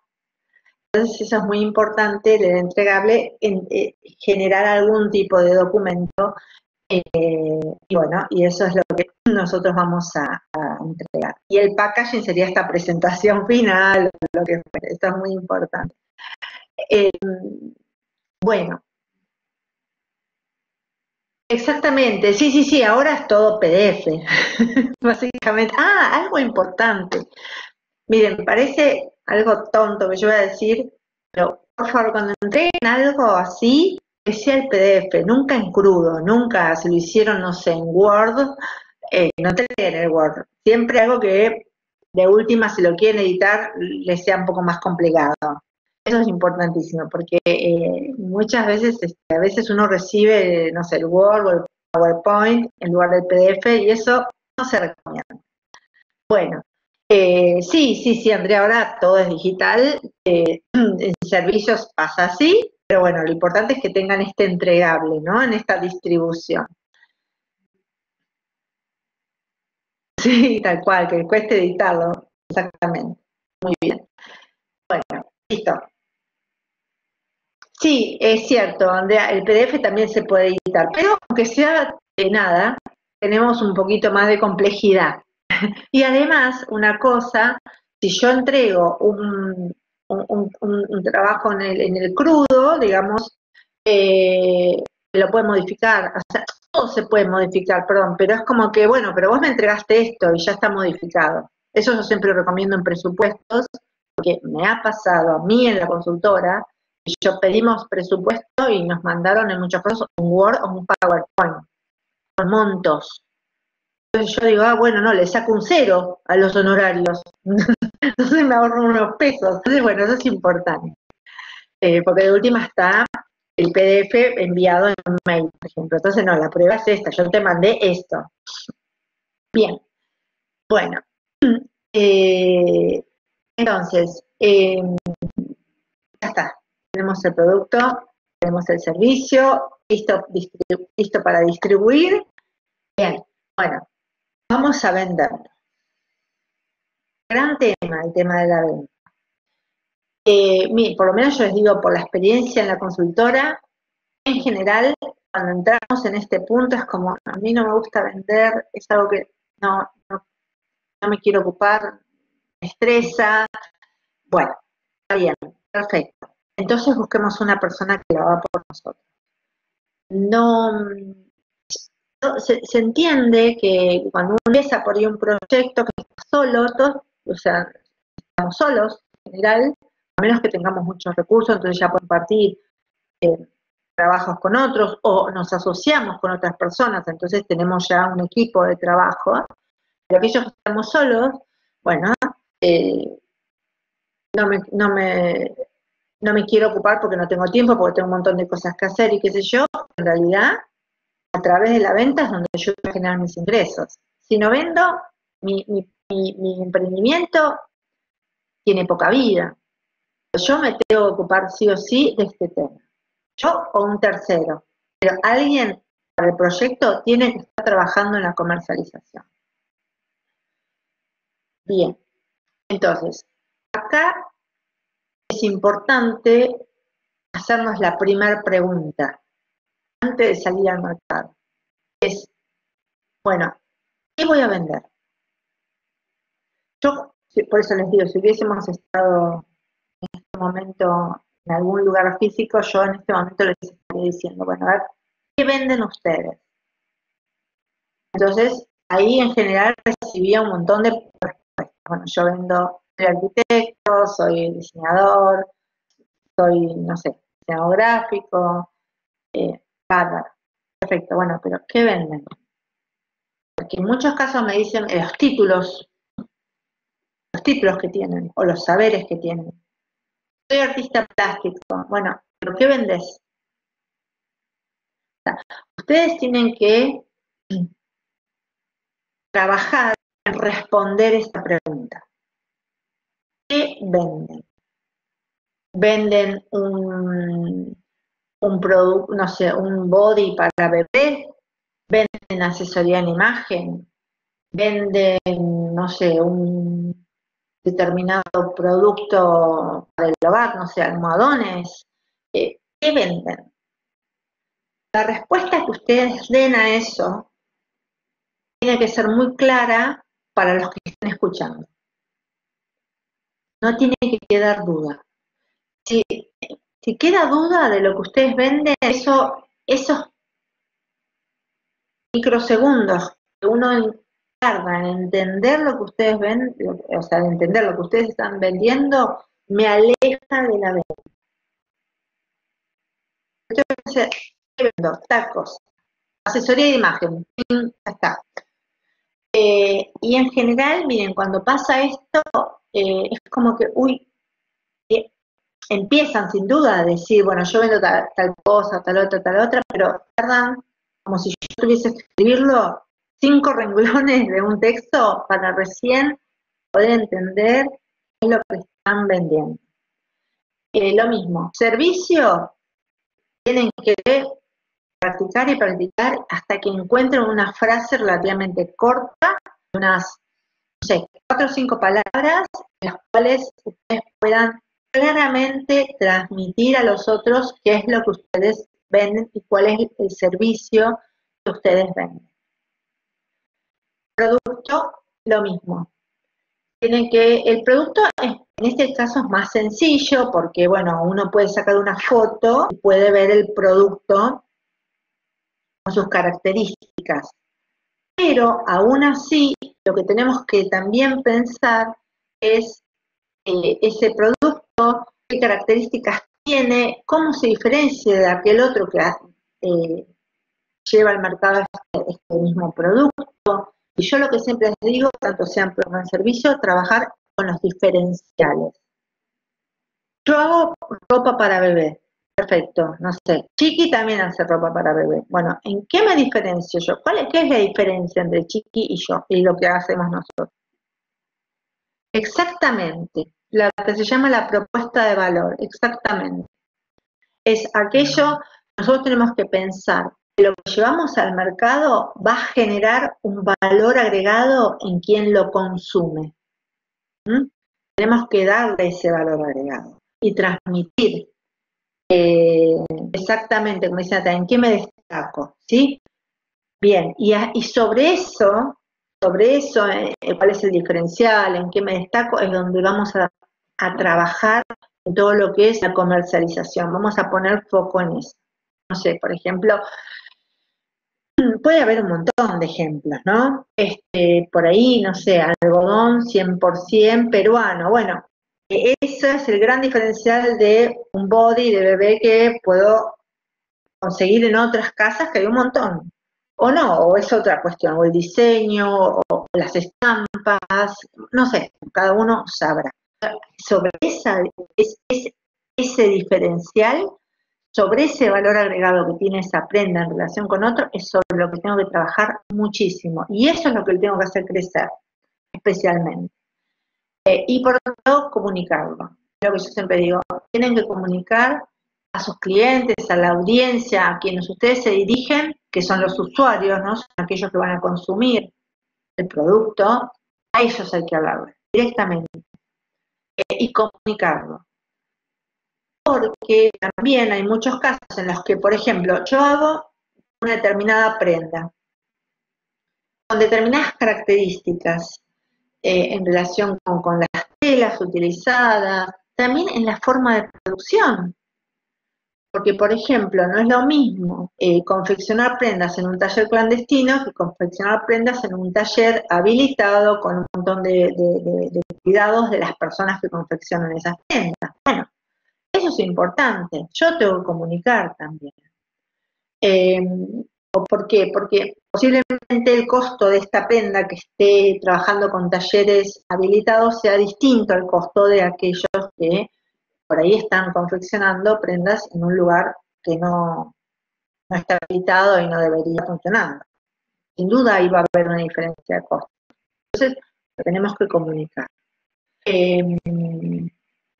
Entonces eso es muy importante, el entregable, en, eh, generar algún tipo de documento eh, y bueno, y eso es lo que nosotros vamos a, a entregar. Y el packaging sería esta presentación final, lo que fue, esto es muy importante. Eh, bueno, exactamente, sí, sí, sí, ahora es todo P D F, básicamente. Ah, algo importante. Miren, me parece algo tonto que yo voy a decir, pero por favor, cuando entreguen algo así, que sea el P D F, nunca en crudo, nunca si lo hicieron, no sé, en Word, eh, no entreguen el Word. Siempre algo que de última, si lo quieren editar, les sea un poco más complicado. Eso es importantísimo, porque eh, muchas veces, este, a veces uno recibe, no sé, el Word o el PowerPoint en lugar del P D F, y eso no se recomienda. Bueno. Eh, sí, sí, sí, Andrea, ahora todo es digital, eh, en servicios pasa así, pero bueno, lo importante es que tengan este entregable, ¿no? En esta distribución. Sí, tal cual, que cueste editarlo, exactamente. Muy bien. Bueno, listo. Sí, es cierto, Andrea, el P D F también se puede editar, pero aunque sea de nada, tenemos un poquito más de complejidad. Y además, una cosa, si yo entrego un, un, un, un trabajo en el, en el crudo, digamos, eh, lo puede modificar, o sea, todo se puede modificar, perdón, pero es como que, bueno, pero vos me entregaste esto y ya está modificado. Eso yo siempre lo recomiendo en presupuestos, porque me ha pasado a mí en la consultora, yo pedimos presupuesto y nos mandaron en muchos casos un Word o un PowerPoint, con montos. Entonces yo digo, ah, bueno, no, le saco un cero a los honorarios, entonces me ahorro unos pesos. Entonces, bueno, eso es importante, eh, porque de última está el P D F enviado en un mail, por ejemplo. Entonces, no, la prueba es esta, yo te mandé esto. Bien, bueno, eh, entonces, eh, ya está, tenemos el producto, tenemos el servicio, listo, distribu- listo para distribuir. Bien, bueno. Vamos a vender. Gran tema, el tema de la venta. Eh, miren, por lo menos yo les digo, por la experiencia en la consultora, en general, cuando entramos en este punto es como, a mí no me gusta vender, es algo que no, no me quiero ocupar, me estresa. Bueno, está bien, perfecto. Entonces busquemos una persona que la va por nosotros. No, no se, se entiende que cuando uno empieza por ahí un proyecto que está solo, todos, o sea, estamos solos en general, a menos que tengamos muchos recursos, entonces ya podemos compartir eh, trabajos con otros o nos asociamos con otras personas, entonces tenemos ya un equipo de trabajo. Pero aquellos que estamos solos, bueno, eh, no me... No me no me quiero ocupar porque no tengo tiempo, porque tengo un montón de cosas que hacer y qué sé yo. En realidad, a través de la venta es donde yo voy a generar mis ingresos. Si no vendo, mi, mi, mi, mi emprendimiento tiene poca vida. Yo me tengo que ocupar sí o sí de este tema. Yo o un tercero. Pero alguien para el proyecto tiene que estar trabajando en la comercialización. Bien. Entonces, acá... es importante hacernos la primera pregunta antes de salir al mercado. Es, bueno, ¿qué voy a vender? Yo, por eso les digo, si hubiésemos estado en este momento en algún lugar físico, yo en este momento les estaría diciendo, bueno, a ver, ¿qué venden ustedes? Entonces, ahí en general recibía un montón de respuestas. Bueno, yo vendo... soy arquitecto, soy diseñador, soy, no sé, diseñador gráfico, eh, bárbaro. Perfecto, bueno, pero ¿qué venden? Porque en muchos casos me dicen eh, los títulos, los títulos que tienen, o los saberes que tienen. Soy artista plástico, bueno, ¿pero qué vendes? O sea, ustedes tienen que trabajar en responder esta pregunta. ¿Qué venden? ¿Venden un, un producto, no sé, un body para bebé? ¿Venden asesoría en imagen? ¿Venden, no sé, un determinado producto para el hogar, no sé, almohadones? ¿Qué venden? La respuesta que ustedes den a eso tiene que ser muy clara para los que están escuchando. No tiene que quedar duda. Si, si queda duda de lo que ustedes venden, eso, esos microsegundos que uno tarda en entender lo que ustedes ven, o sea, en entender lo que ustedes están vendiendo, me aleja de la venta. Yo pensé, ¿qué vendo? Tacos. Asesoría de imagen. Ya está. Eh, y en general, miren, cuando pasa esto... Eh, es como que, uy, eh, empiezan sin duda a decir, bueno, yo vendo tal, tal cosa, tal otra, tal otra, pero tardan, como si yo tuviese que escribirlo, cinco renglones de un texto para recién poder entender qué es lo que están vendiendo. Eh, lo mismo, servicio, tienen que practicar y practicar hasta que encuentren una frase relativamente corta, unas... no sé, cuatro o cinco palabras en las cuales ustedes puedan claramente transmitir a los otros qué es lo que ustedes venden y cuál es el servicio que ustedes venden. Producto, lo mismo. Tienen que, el producto es, en este caso es más sencillo porque, bueno, uno puede sacar una foto y puede ver el producto con sus características. Pero, aún así, lo que tenemos que también pensar es eh, ese producto, qué características tiene, cómo se diferencia de aquel otro que eh, lleva al mercado este, este mismo producto. Y yo lo que siempre les digo, tanto sean programas de servicio, trabajar con los diferenciales. Yo hago ropa para bebé. Perfecto, no sé. Chiqui también hace ropa para bebé. Bueno, ¿en qué me diferencio yo? ¿Cuál es, qué es la diferencia entre Chiqui y yo y lo que hacemos nosotros? Exactamente, lo que se llama la propuesta de valor, exactamente. Es aquello, nosotros tenemos que pensar que lo que llevamos al mercado va a generar un valor agregado en quien lo consume. ¿Mm? Tenemos que darle ese valor agregado y transmitir. Eh, exactamente, como dice Natalia, ¿en qué me destaco? ¿Sí? Bien, y, a, y sobre eso sobre eso, eh, cuál es el diferencial, en qué me destaco, es donde vamos a, a trabajar en todo lo que es la comercialización. Vamos a poner foco en eso. No sé, por ejemplo, puede haber un montón de ejemplos, ¿no? Este, por ahí, no sé, algodón cien por ciento peruano. Bueno, ese es el gran diferencial de un body de bebé que puedo conseguir en otras casas, que hay un montón. O no, o es otra cuestión, o el diseño, o las estampas, no sé, cada uno sabrá. Sobre esa, es, es, ese diferencial, sobre ese valor agregado que tiene esa prenda en relación con otro, es sobre lo que tengo que trabajar muchísimo. Y eso es lo que tengo que hacer crecer, especialmente. Eh, y por otro lado, comunicarlo. Lo que yo siempre digo, tienen que comunicar a sus clientes, a la audiencia, a quienes ustedes se dirigen, que son los usuarios, ¿no? Son aquellos que van a consumir el producto, a ellos hay que hablarles directamente. Eh, y comunicarlo. Porque también hay muchos casos en los que, por ejemplo, yo hago una determinada prenda con determinadas características eh, en relación con, con las telas utilizadas, también en la forma de producción. Porque, por ejemplo, no es lo mismo eh, confeccionar prendas en un taller clandestino que confeccionar prendas en un taller habilitado con un montón de, de, de, de cuidados de las personas que confeccionan esas prendas. Bueno, eso es importante. Yo tengo que comunicar también. Eh, ¿Por qué? Porque posiblemente el costo de esta prenda que esté trabajando con talleres habilitados sea distinto al costo de aquellos que por ahí están confeccionando prendas en un lugar que no, no está habilitado y no debería funcionar. Sin duda ahí va a haber una diferencia de costo. Entonces, tenemos que comunicar. Eh,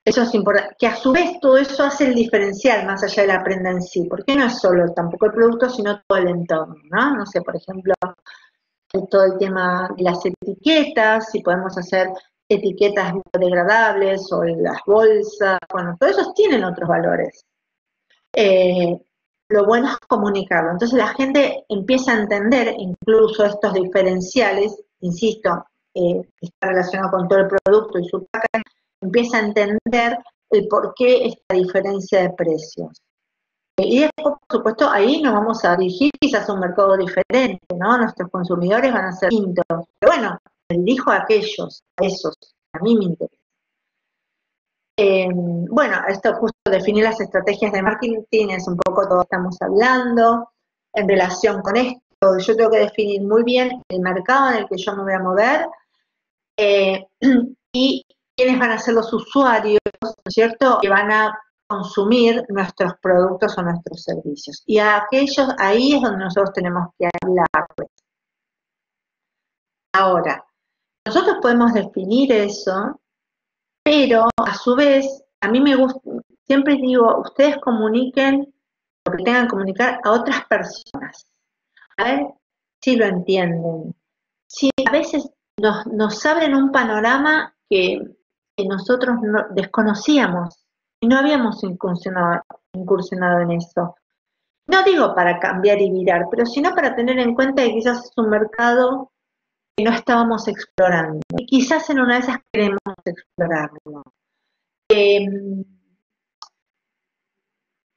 eso es importante. Que a su vez todo eso hace el diferencial más allá de la prenda en sí. Porque no es solo tampoco el producto, sino todo el entorno, ¿no? No sé, por ejemplo, todo el tema de las etiquetas, si podemos hacer etiquetas biodegradables o las bolsas, bueno, todos esos tienen otros valores. Eh, lo bueno es comunicarlo. Entonces la gente empieza a entender incluso estos diferenciales, insisto, eh, que está relacionado con todo el producto y su packaging, empieza a entender el por qué esta diferencia de precios. Eh, y después, por supuesto, ahí nos vamos a dirigir quizás a un mercado diferente, ¿no? Nuestros consumidores van a ser distintos. Pero bueno, elijo a aquellos, a esos, a mí me interesa. Eh, bueno, esto justo definir las estrategias de marketing es un poco todo lo que estamos hablando. En relación con esto, yo tengo que definir muy bien el mercado en el que yo me voy a mover eh, y quiénes van a ser los usuarios, ¿no es cierto?, que van a consumir nuestros productos o nuestros servicios. Y a aquellos, ahí es donde nosotros tenemos que hablar. Ahora, nosotros podemos definir eso, pero a su vez, a mí me gusta, siempre digo, ustedes comuniquen lo que tengan que comunicar a otras personas. A ver si lo entienden. Si a veces nos, nos abren un panorama que, que nosotros no, desconocíamos y no habíamos incursionado, incursionado en eso. No digo para cambiar y virar, pero sino para tener en cuenta que quizás es un mercado que no estábamos explorando. Y quizás en una de esas queremos explorarlo. Eh,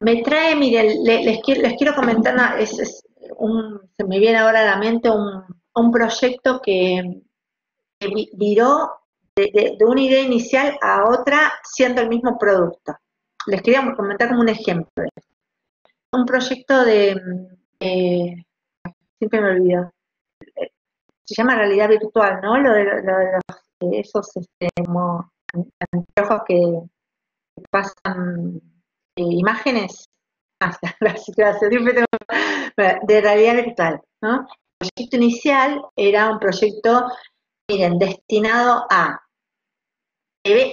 me trae, miren, les, les, quiero, les quiero comentar, una, es, es un, se me viene ahora a la mente un, un proyecto que, que viró de, de, de una idea inicial a otra siendo el mismo producto. Les quería comentar como un ejemplo. Un proyecto de... Eh, siempre me olvido. Se llama realidad virtual, ¿no? Lo de, lo de, los, de esos este, como anteojos que pasan eh, imágenes. Ah, gracias, gracias. Siempre tengo... De realidad virtual, ¿no? El proyecto inicial era un proyecto, miren, destinado a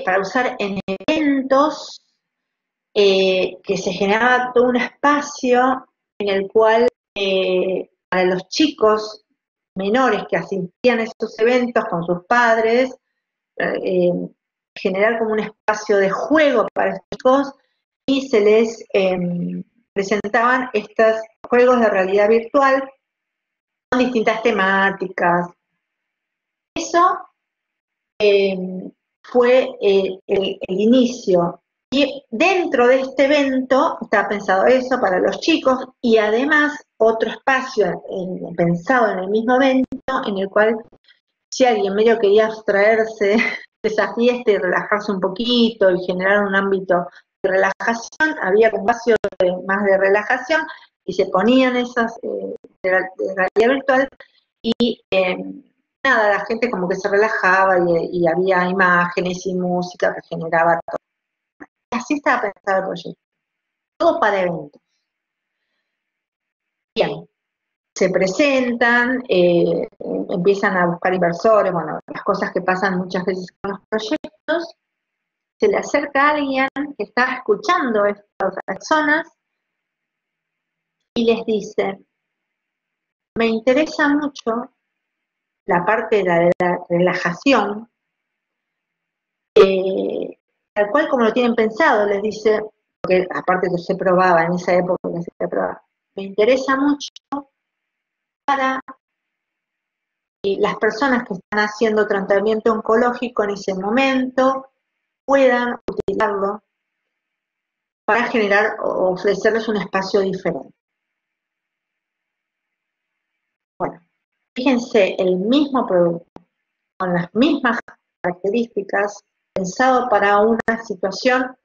para usar en eventos eh, que se generaba todo un espacio en el cual eh, para los chicos menores que asistían a estos eventos con sus padres, eh, generar como un espacio de juego para estos chicos y se les eh, presentaban estos juegos de realidad virtual con distintas temáticas, eso eh, fue eh, el, el inicio. Y dentro de este evento está pensado eso para los chicos y además otro espacio en, pensado en el mismo evento en el cual si alguien medio quería abstraerse de esa fiesta y relajarse un poquito y generar un ámbito de relajación, había un espacio de, más de relajación y se ponían esas eh, de, de realidad virtual y eh, nada, la gente como que se relajaba y, y había imágenes y música que generaba todo. Así estaba pensado el proyecto. Todo para eventos. Bien. Se presentan, eh, empiezan a buscar inversores, bueno, las cosas que pasan muchas veces con los proyectos. Se le acerca a alguien que está escuchando a estas personas y les dice, me interesa mucho la parte de la, de la relajación, eh, tal cual como lo tienen pensado, les dice, porque aparte que se probaba en esa época, que se probaba, me interesa mucho para que las personas que están haciendo tratamiento oncológico en ese momento puedan utilizarlo para generar o ofrecerles un espacio diferente. Bueno, fíjense, el mismo producto, con las mismas características, pensado para una situación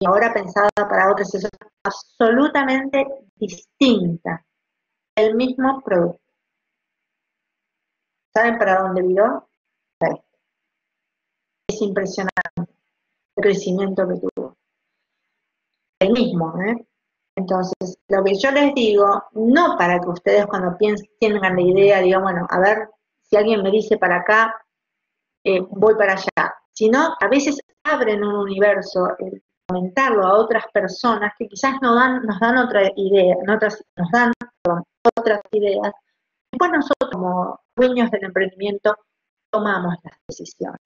y ahora pensada para otra situación absolutamente distinta. El mismo producto. ¿Saben para dónde viró? Es impresionante el crecimiento que tuvo. El mismo, ¿eh? Entonces, lo que yo les digo, no para que ustedes cuando piensen, tengan la idea, digan, bueno, a ver, si alguien me dice para acá, eh, voy para allá. Sino, a veces abren un universo, el comentarlo a otras personas que quizás no dan, nos dan otra idea, no otras, nos dan perdón, otras ideas. Después nosotros, como dueños del emprendimiento, tomamos las decisiones.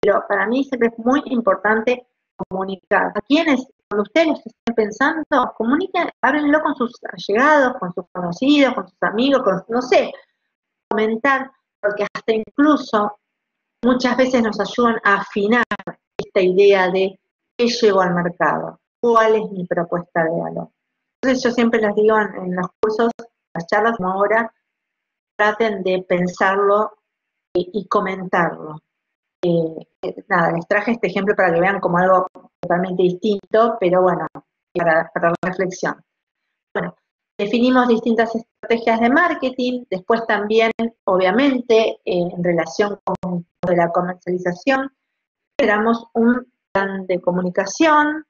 Pero para mí siempre es muy importante comunicar. A quienes, cuando ustedes estén pensando, comuniquen, háblenlo con sus allegados, con sus conocidos, con sus amigos, con, no sé, comentar, porque hasta incluso muchas veces nos ayudan a afinar esta idea de ¿qué llevo al mercado? ¿Cuál es mi propuesta de valor? Entonces yo siempre les digo en, en los cursos, las charlas como ahora, traten de pensarlo eh, y comentarlo. Eh, eh, nada, les traje este ejemplo para que vean como algo totalmente distinto, pero bueno, para, para la reflexión. Bueno, definimos distintas estrategias de marketing, después también, obviamente, eh, en relación con de la comercialización, generamos un de comunicación,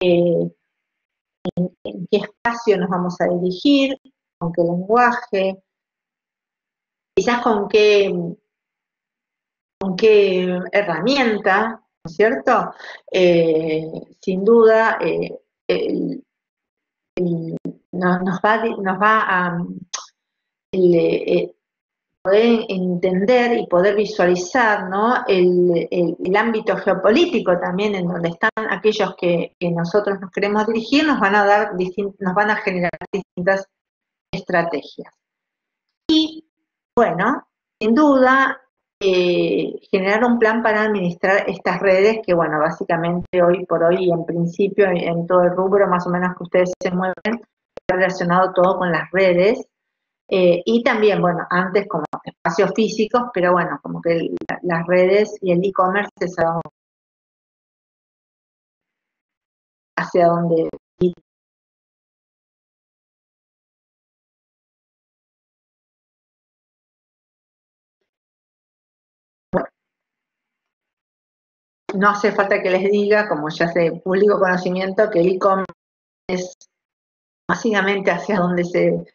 eh, en, en qué espacio nos vamos a dirigir, con qué lenguaje, quizás con qué, con qué herramienta, ¿no es cierto? Eh, sin duda eh, el, el, no, nos va, nos va a el, eh, poder entender y poder visualizar, ¿no? el, el, el ámbito geopolítico también en donde están aquellos que, que nosotros nos queremos dirigir, nos van a dar distint, nos van a generar distintas estrategias. Y bueno, sin duda, eh, generar un plan para administrar estas redes que, bueno, básicamente hoy por hoy, en principio, en todo el rubro más o menos que ustedes se mueven, está relacionado todo con las redes. Eh, y también, bueno, antes como espacios físicos, pero bueno, como que el, las redes y el e-commerce es hacia donde ir. Bueno, no hace falta que les diga, como ya se público conocimiento, que el e-commerce es básicamente hacia donde se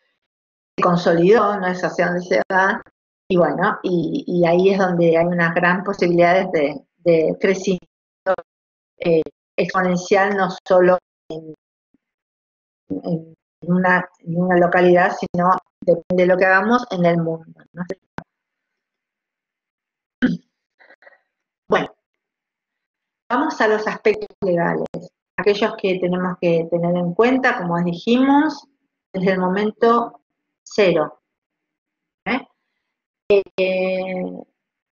consolidó, no es hacia donde se va, y bueno, y, y ahí es donde hay unas gran posibilidades de, de crecimiento eh, exponencial, no solo en, en, una, en una localidad, sino depende de lo que hagamos en el mundo, ¿no? Bueno, vamos a los aspectos legales, aquellos que tenemos que tener en cuenta, como dijimos, desde el momento cero. ¿Eh? Eh,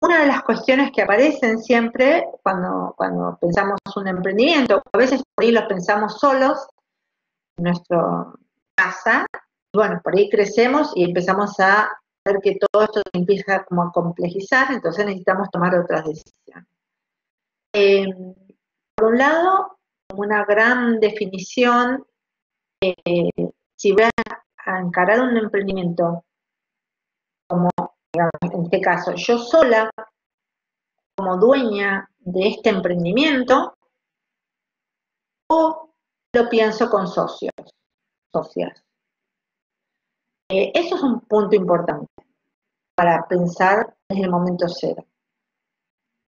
una de las cuestiones que aparecen siempre cuando, cuando pensamos un emprendimiento, a veces por ahí lo pensamos solos, en nuestra casa, y bueno, por ahí crecemos y empezamos a ver que todo esto empieza como a complejizar, entonces necesitamos tomar otras decisiones. Eh, por un lado, una gran definición, eh, si voy a, a encarar un emprendimiento como, en este caso, yo sola, como dueña de este emprendimiento, o lo pienso con socios, socias. Eh, eso es un punto importante para pensar desde el momento cero.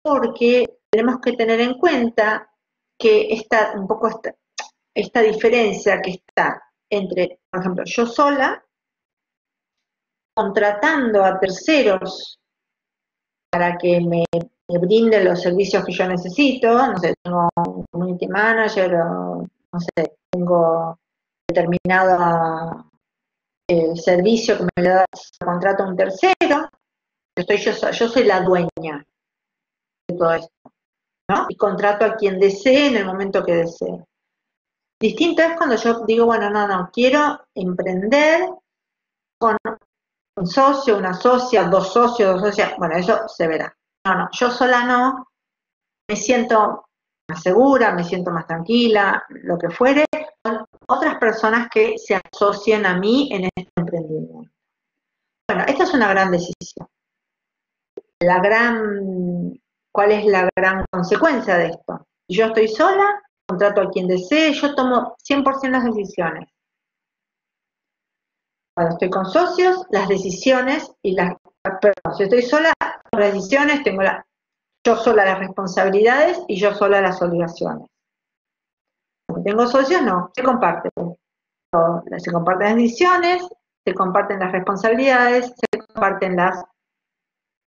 Porque tenemos que tener en cuenta que esta, un poco esta, esta diferencia que está entre, por ejemplo, yo sola, contratando a terceros para que me, me brinden los servicios que yo necesito, no sé, tengo un community manager, o, no sé, tengo determinado eh, servicio que me da, contrato a un tercero, estoy yo, yo soy la dueña de todo esto, ¿no? Y contrato a quien desee en el momento que desee. Distinto es cuando yo digo, bueno, no, no, quiero emprender con un socio, una socia, dos socios, dos socias, bueno, eso se verá. No, no, yo sola no, me siento más segura, me siento más tranquila, lo que fuere, con otras personas que se asocien a mí en este emprendimiento. Bueno, esta es una gran decisión. La gran, ¿cuál es la gran consecuencia de esto? Yo estoy sola, contrato a quien desee, yo tomo cien por ciento las decisiones. Cuando estoy con socios, las decisiones y las... Perdón, si estoy sola, las decisiones, tengo la, yo sola las responsabilidades y yo sola las obligaciones. Cuando tengo socios, no, se comparten. Se comparten las decisiones, se comparten las responsabilidades, se comparten las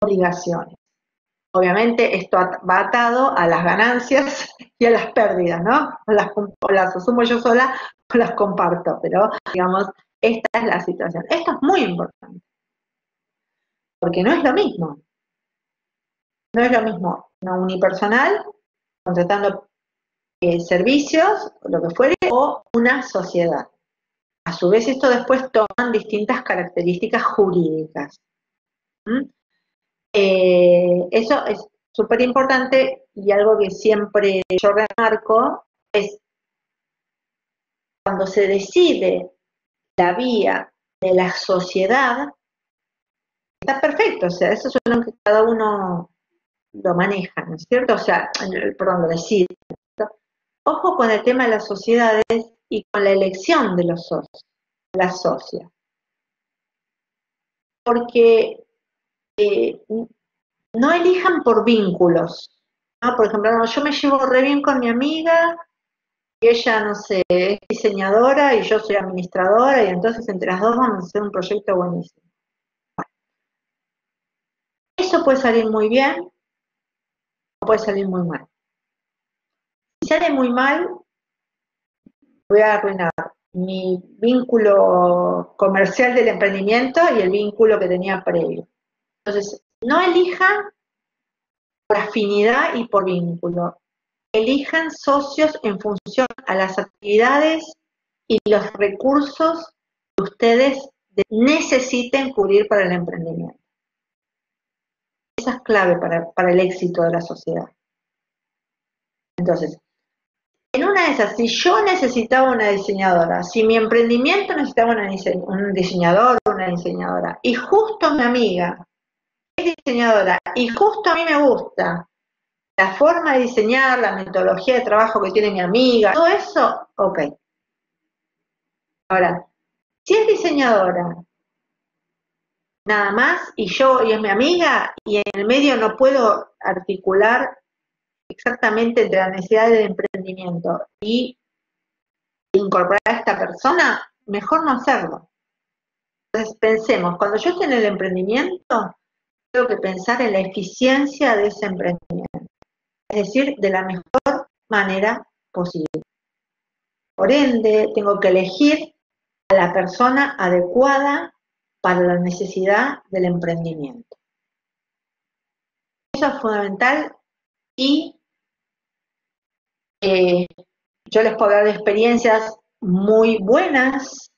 obligaciones. Obviamente esto va atado a las ganancias y a las pérdidas, ¿no? O las, o las asumo yo sola o las comparto, pero digamos... Esta es la situación. Esto es muy importante. Porque no es lo mismo. No es lo mismo no unipersonal, contratando eh, servicios, lo que fuere, o una sociedad. A su vez, esto después toman distintas características jurídicas. ¿Mm? Eh, eso es súper importante y algo que siempre yo remarco es cuando se decide la vía de la sociedad, está perfecto, o sea, eso es lo que cada uno lo maneja, ¿no es cierto? O sea, perdón, lo decide. Ojo con el tema de las sociedades y con la elección de los socios, las socias. Porque eh, no elijan por vínculos, ¿no? Por ejemplo, no, yo me llevo re bien con mi amiga, y ella, no sé, es diseñadora y yo soy administradora, y entonces entre las dos vamos a hacer un proyecto buenísimo. Bueno. Eso puede salir muy bien o puede salir muy mal. Si sale muy mal, voy a arruinar mi vínculo comercial del emprendimiento y el vínculo que tenía previo. Entonces, no elijan por afinidad y por vínculo. Elijan socios en función a las actividades y los recursos que ustedes necesiten cubrir para el emprendimiento. Esa es clave para, para el éxito de la sociedad. Entonces, en una de esas, si yo necesitaba una diseñadora, si mi emprendimiento necesitaba una dise- un diseñador o una diseñadora, y justo mi amiga es diseñadora, y justo a mí me gusta la forma de diseñar, la metodología de trabajo que tiene mi amiga, todo eso, ok. Ahora, si es diseñadora, nada más, y yo, y es mi amiga, y en el medio no puedo articular exactamente entre la necesidad del emprendimiento y incorporar a esta persona, mejor no hacerlo. Entonces pensemos, cuando yo estoy en el emprendimiento, tengo que pensar en la eficiencia de ese emprendimiento. Es decir, de la mejor manera posible. Por ende, tengo que elegir a la persona adecuada para la necesidad del emprendimiento. eso es fundamental y eh, yo les puedo dar experiencias muy buenas,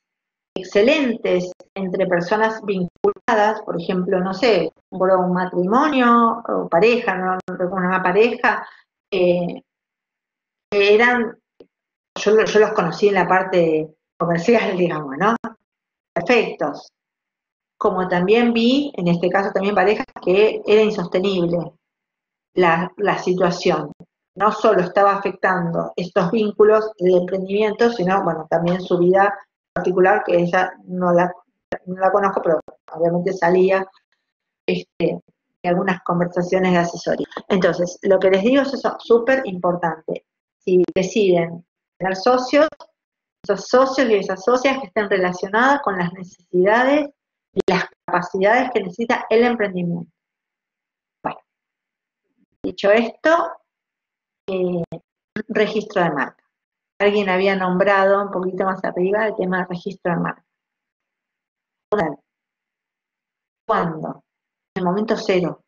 excelentes, entre personas vinculadas, por ejemplo, no sé, un matrimonio o pareja, ¿no? Una pareja, eh, que eran, yo, yo los conocí en la parte comercial, digamos, ¿no? Perfectos. Como también vi, en este caso también parejas, que era insostenible la, la situación. No solo estaba afectando estos vínculos del emprendimiento, sino, bueno, también su vida particular, que ella no la, no la conozco, pero obviamente salía este, de algunas conversaciones de asesoría. Entonces, lo que les digo es eso, súper importante. Si deciden tener socios, esos socios y esas socias que estén relacionadas con las necesidades y las capacidades que necesita el emprendimiento. Bueno, dicho esto, Eh, registro de marca. Alguien había nombrado un poquito más arriba el tema del registro de marca. ¿Cuándo? En el momento cero.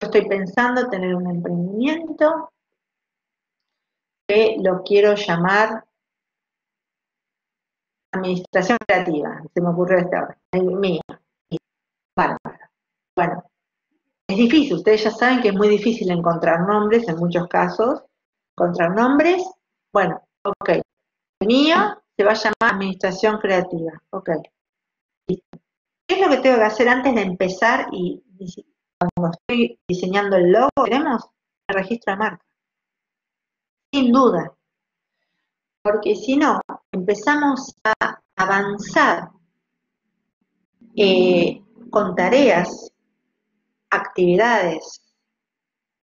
Yo estoy pensando tener un emprendimiento que lo quiero llamar Administración Creativa. Se me ocurrió esta hora. Es mía. Bárbara. Bueno. Es difícil, ustedes ya saben que es muy difícil encontrar nombres en muchos casos. Encontrar nombres, bueno, ok. El mío se va a llamar Administración Creativa, ok. ¿Qué es lo que tengo que hacer antes de empezar y, y cuando estoy diseñando el logo, queremos el registro de marca? Sin duda. Porque si no, empezamos a avanzar eh, con tareas, actividades,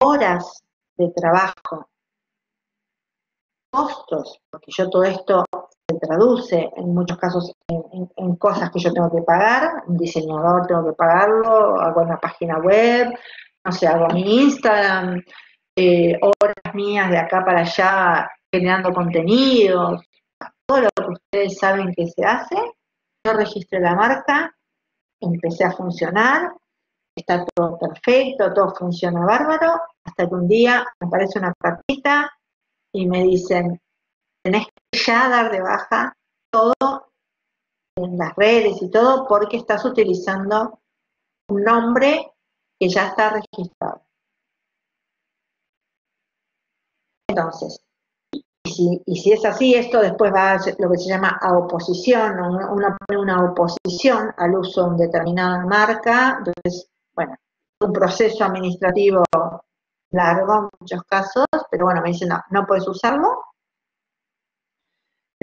horas de trabajo, costos, porque yo todo esto se traduce en muchos casos en, en, en cosas que yo tengo que pagar, un diseñador tengo que pagarlo, hago una página web, no sé, hago mi Instagram, eh, horas mías de acá para allá generando contenidos, todo lo que ustedes saben que se hace. Yo registré la marca, empecé a funcionar, está todo perfecto, todo funciona bárbaro, hasta que un día me aparece una cartita y me dicen, tenés que ya dar de baja todo en las redes y todo porque estás utilizando un nombre que ya está registrado. Entonces, y si, y si es así, esto después va a ser lo que se llama a oposición, una, una oposición al uso de una determinada marca, entonces, bueno, un proceso administrativo largo en muchos casos, pero bueno, me dicen, no, no puedes usarlo.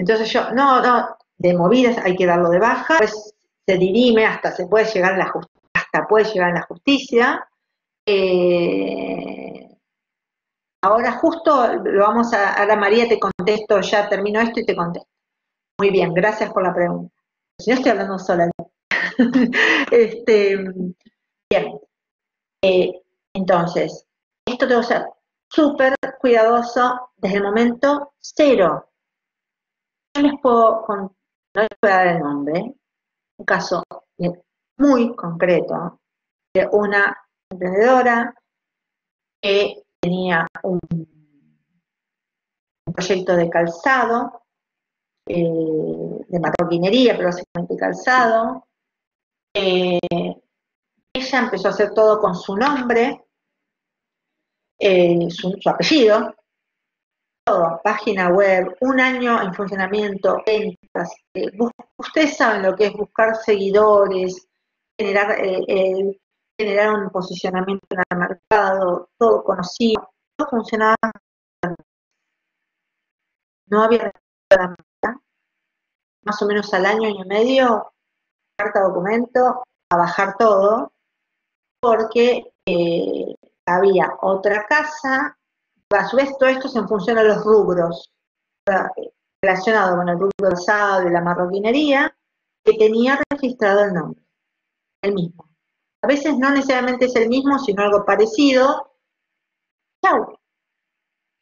Entonces yo, no, no, de movidas hay que darlo de baja, pues se dirime, hasta se puede llegar a la justicia, hasta puede llegar a la justicia. Eh, ahora justo lo vamos a, ahora María te contesto, ya termino esto y te contesto. Muy bien, gracias por la pregunta. Si no estoy hablando sola. este... Bien, eh, entonces, esto tengo que ser súper cuidadoso desde el momento cero. No les puedo, no les puedo dar el nombre, un caso muy concreto de una emprendedora que tenía un, un proyecto de calzado, eh, de marroquinería, pero básicamente calzado, eh, ella empezó a hacer todo con su nombre, eh, su, su apellido, todo, página web, un año en funcionamiento, ventas. Eh, ustedes saben lo que es buscar seguidores, generar, eh, eh, generar un posicionamiento en el mercado, todo conocido, no funcionaba. No había la marca. Más o menos al año, año y medio, carta documento, a bajar todo, porque eh, había otra casa, a su vez todo esto se en función a los rubros, relacionado con el rubro del asado y la marroquinería, que tenía registrado el nombre, el mismo. A veces no necesariamente es el mismo, sino algo parecido. Chau.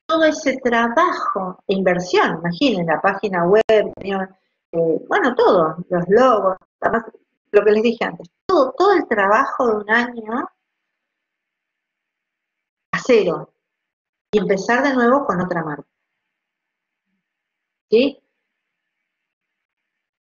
Todo ese trabajo e inversión, imaginen, la página web, eh, bueno, todo, los logos, además, lo que les dije antes, todo, todo el trabajo de un año a cero y empezar de nuevo con otra marca. ¿Sí?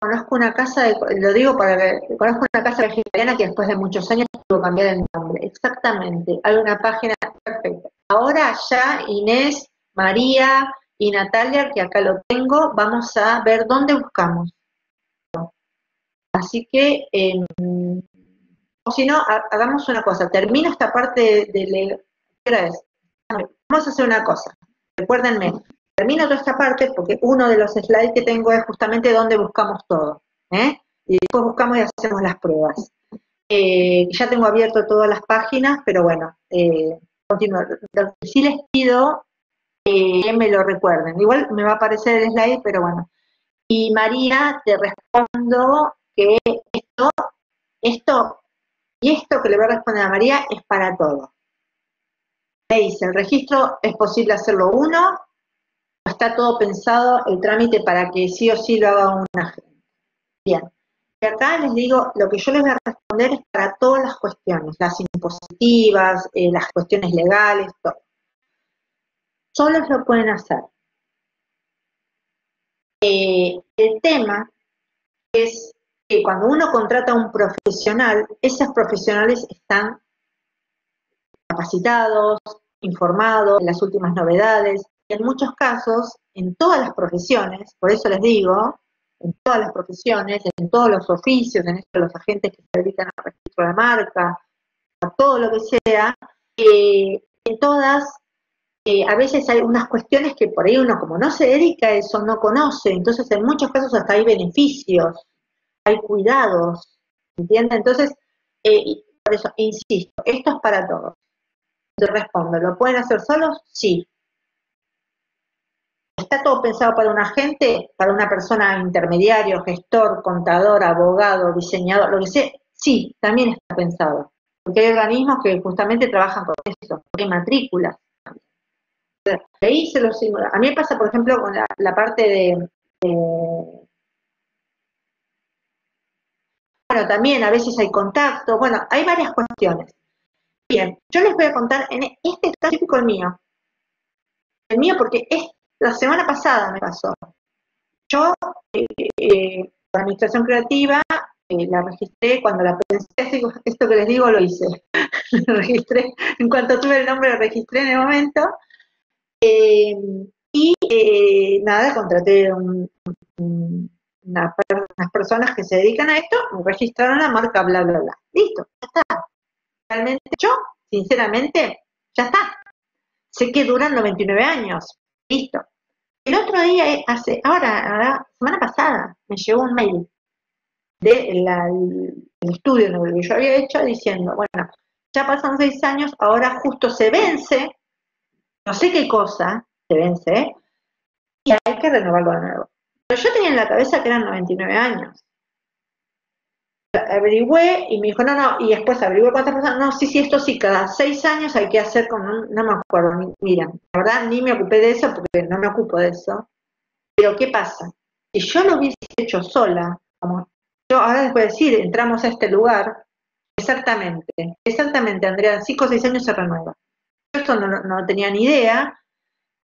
Conozco una casa, de, lo digo para que, conozco una casa vegetariana que después de muchos años tuvo que cambiar el nombre. Exactamente, hay una página perfecta. Ahora ya Inés, María y Natalia, que acá lo tengo, vamos a ver dónde buscamos. Así que, eh, o si no, ha, hagamos una cosa. Termino esta parte de... de vamos a hacer una cosa. Recuérdenme, termino toda esta parte porque uno de los slides que tengo es justamente donde buscamos todo. ¿eh? Y después buscamos y hacemos las pruebas. Eh, ya tengo abierto todas las páginas, pero bueno, eh, continúo. Lo que sí les pido eh, que me lo recuerden. Igual me va a aparecer el slide, pero bueno. Y María, te respondo que esto, esto y esto que le voy a responder a María es para todo. Me dice, el registro es posible hacerlo uno, está todo pensado el trámite para que sí o sí lo haga un agente. Bien, y acá les digo, lo que yo les voy a responder es para todas las cuestiones, las impositivas, eh, las cuestiones legales, todo. Solos lo pueden hacer. Eh, el tema es que cuando uno contrata a un profesional, esos profesionales están capacitados, informados, en las últimas novedades, y en muchos casos, en todas las profesiones, por eso les digo, en todas las profesiones, en todos los oficios, en esto, los agentes que se dedican al registro de marca, a todo lo que sea, eh, en todas... Eh, a veces hay unas cuestiones que por ahí uno como no se dedica a eso, no conoce, entonces en muchos casos hasta hay beneficios, hay cuidados, ¿entiendes? Entonces, eh, por eso, insisto, esto es para todos. Yo respondo, ¿lo pueden hacer solos? Sí. ¿Está todo pensado para un agente, para una persona intermediario, gestor, contador, abogado, diseñador, lo que sea? Sí, también está pensado, porque hay organismos que justamente trabajan con eso, hay matrículas. Ahí se los, a mí me pasa, por ejemplo, con la, la parte de, de... Bueno, también a veces hay contacto. Bueno, hay varias cuestiones. Bien, yo les voy a contar, en este caso típico el mío. El mío porque es, la semana pasada me pasó. Yo, eh, eh, la Administración Creativa, eh, la registré cuando la pensé, esto que les digo lo hice. Lo registré, en cuanto tuve el nombre lo registré en el momento. Eh, y eh, nada, contraté un, un, una, unas personas que se dedican a esto, me registraron la marca, bla, bla, bla. Listo, ya está. Realmente yo, sinceramente, ya está. Sé que duran noventa y nueve años. Listo. El otro día, hace, ahora, la semana pasada, me llegó un mail del de estudio en el que yo había hecho diciendo, bueno, ya pasan seis años, ahora justo se vence. No sé qué cosa se vence, ¿eh? Y hay que renovarlo de nuevo. Pero yo tenía en la cabeza que eran noventa y nueve años. Averigüé y me dijo, no, no, y después averigüé cuántas personas. No, sí, sí, esto sí, cada seis años hay que hacer con un, no me acuerdo, ni, mira, la verdad ni me ocupé de eso porque no me ocupo de eso. Pero ¿qué pasa? Si yo lo hubiese hecho sola, como yo ahora les voy a decir, entramos a este lugar, exactamente, exactamente, Andrea, cinco o seis años se renueva. Esto no, no tenía ni idea,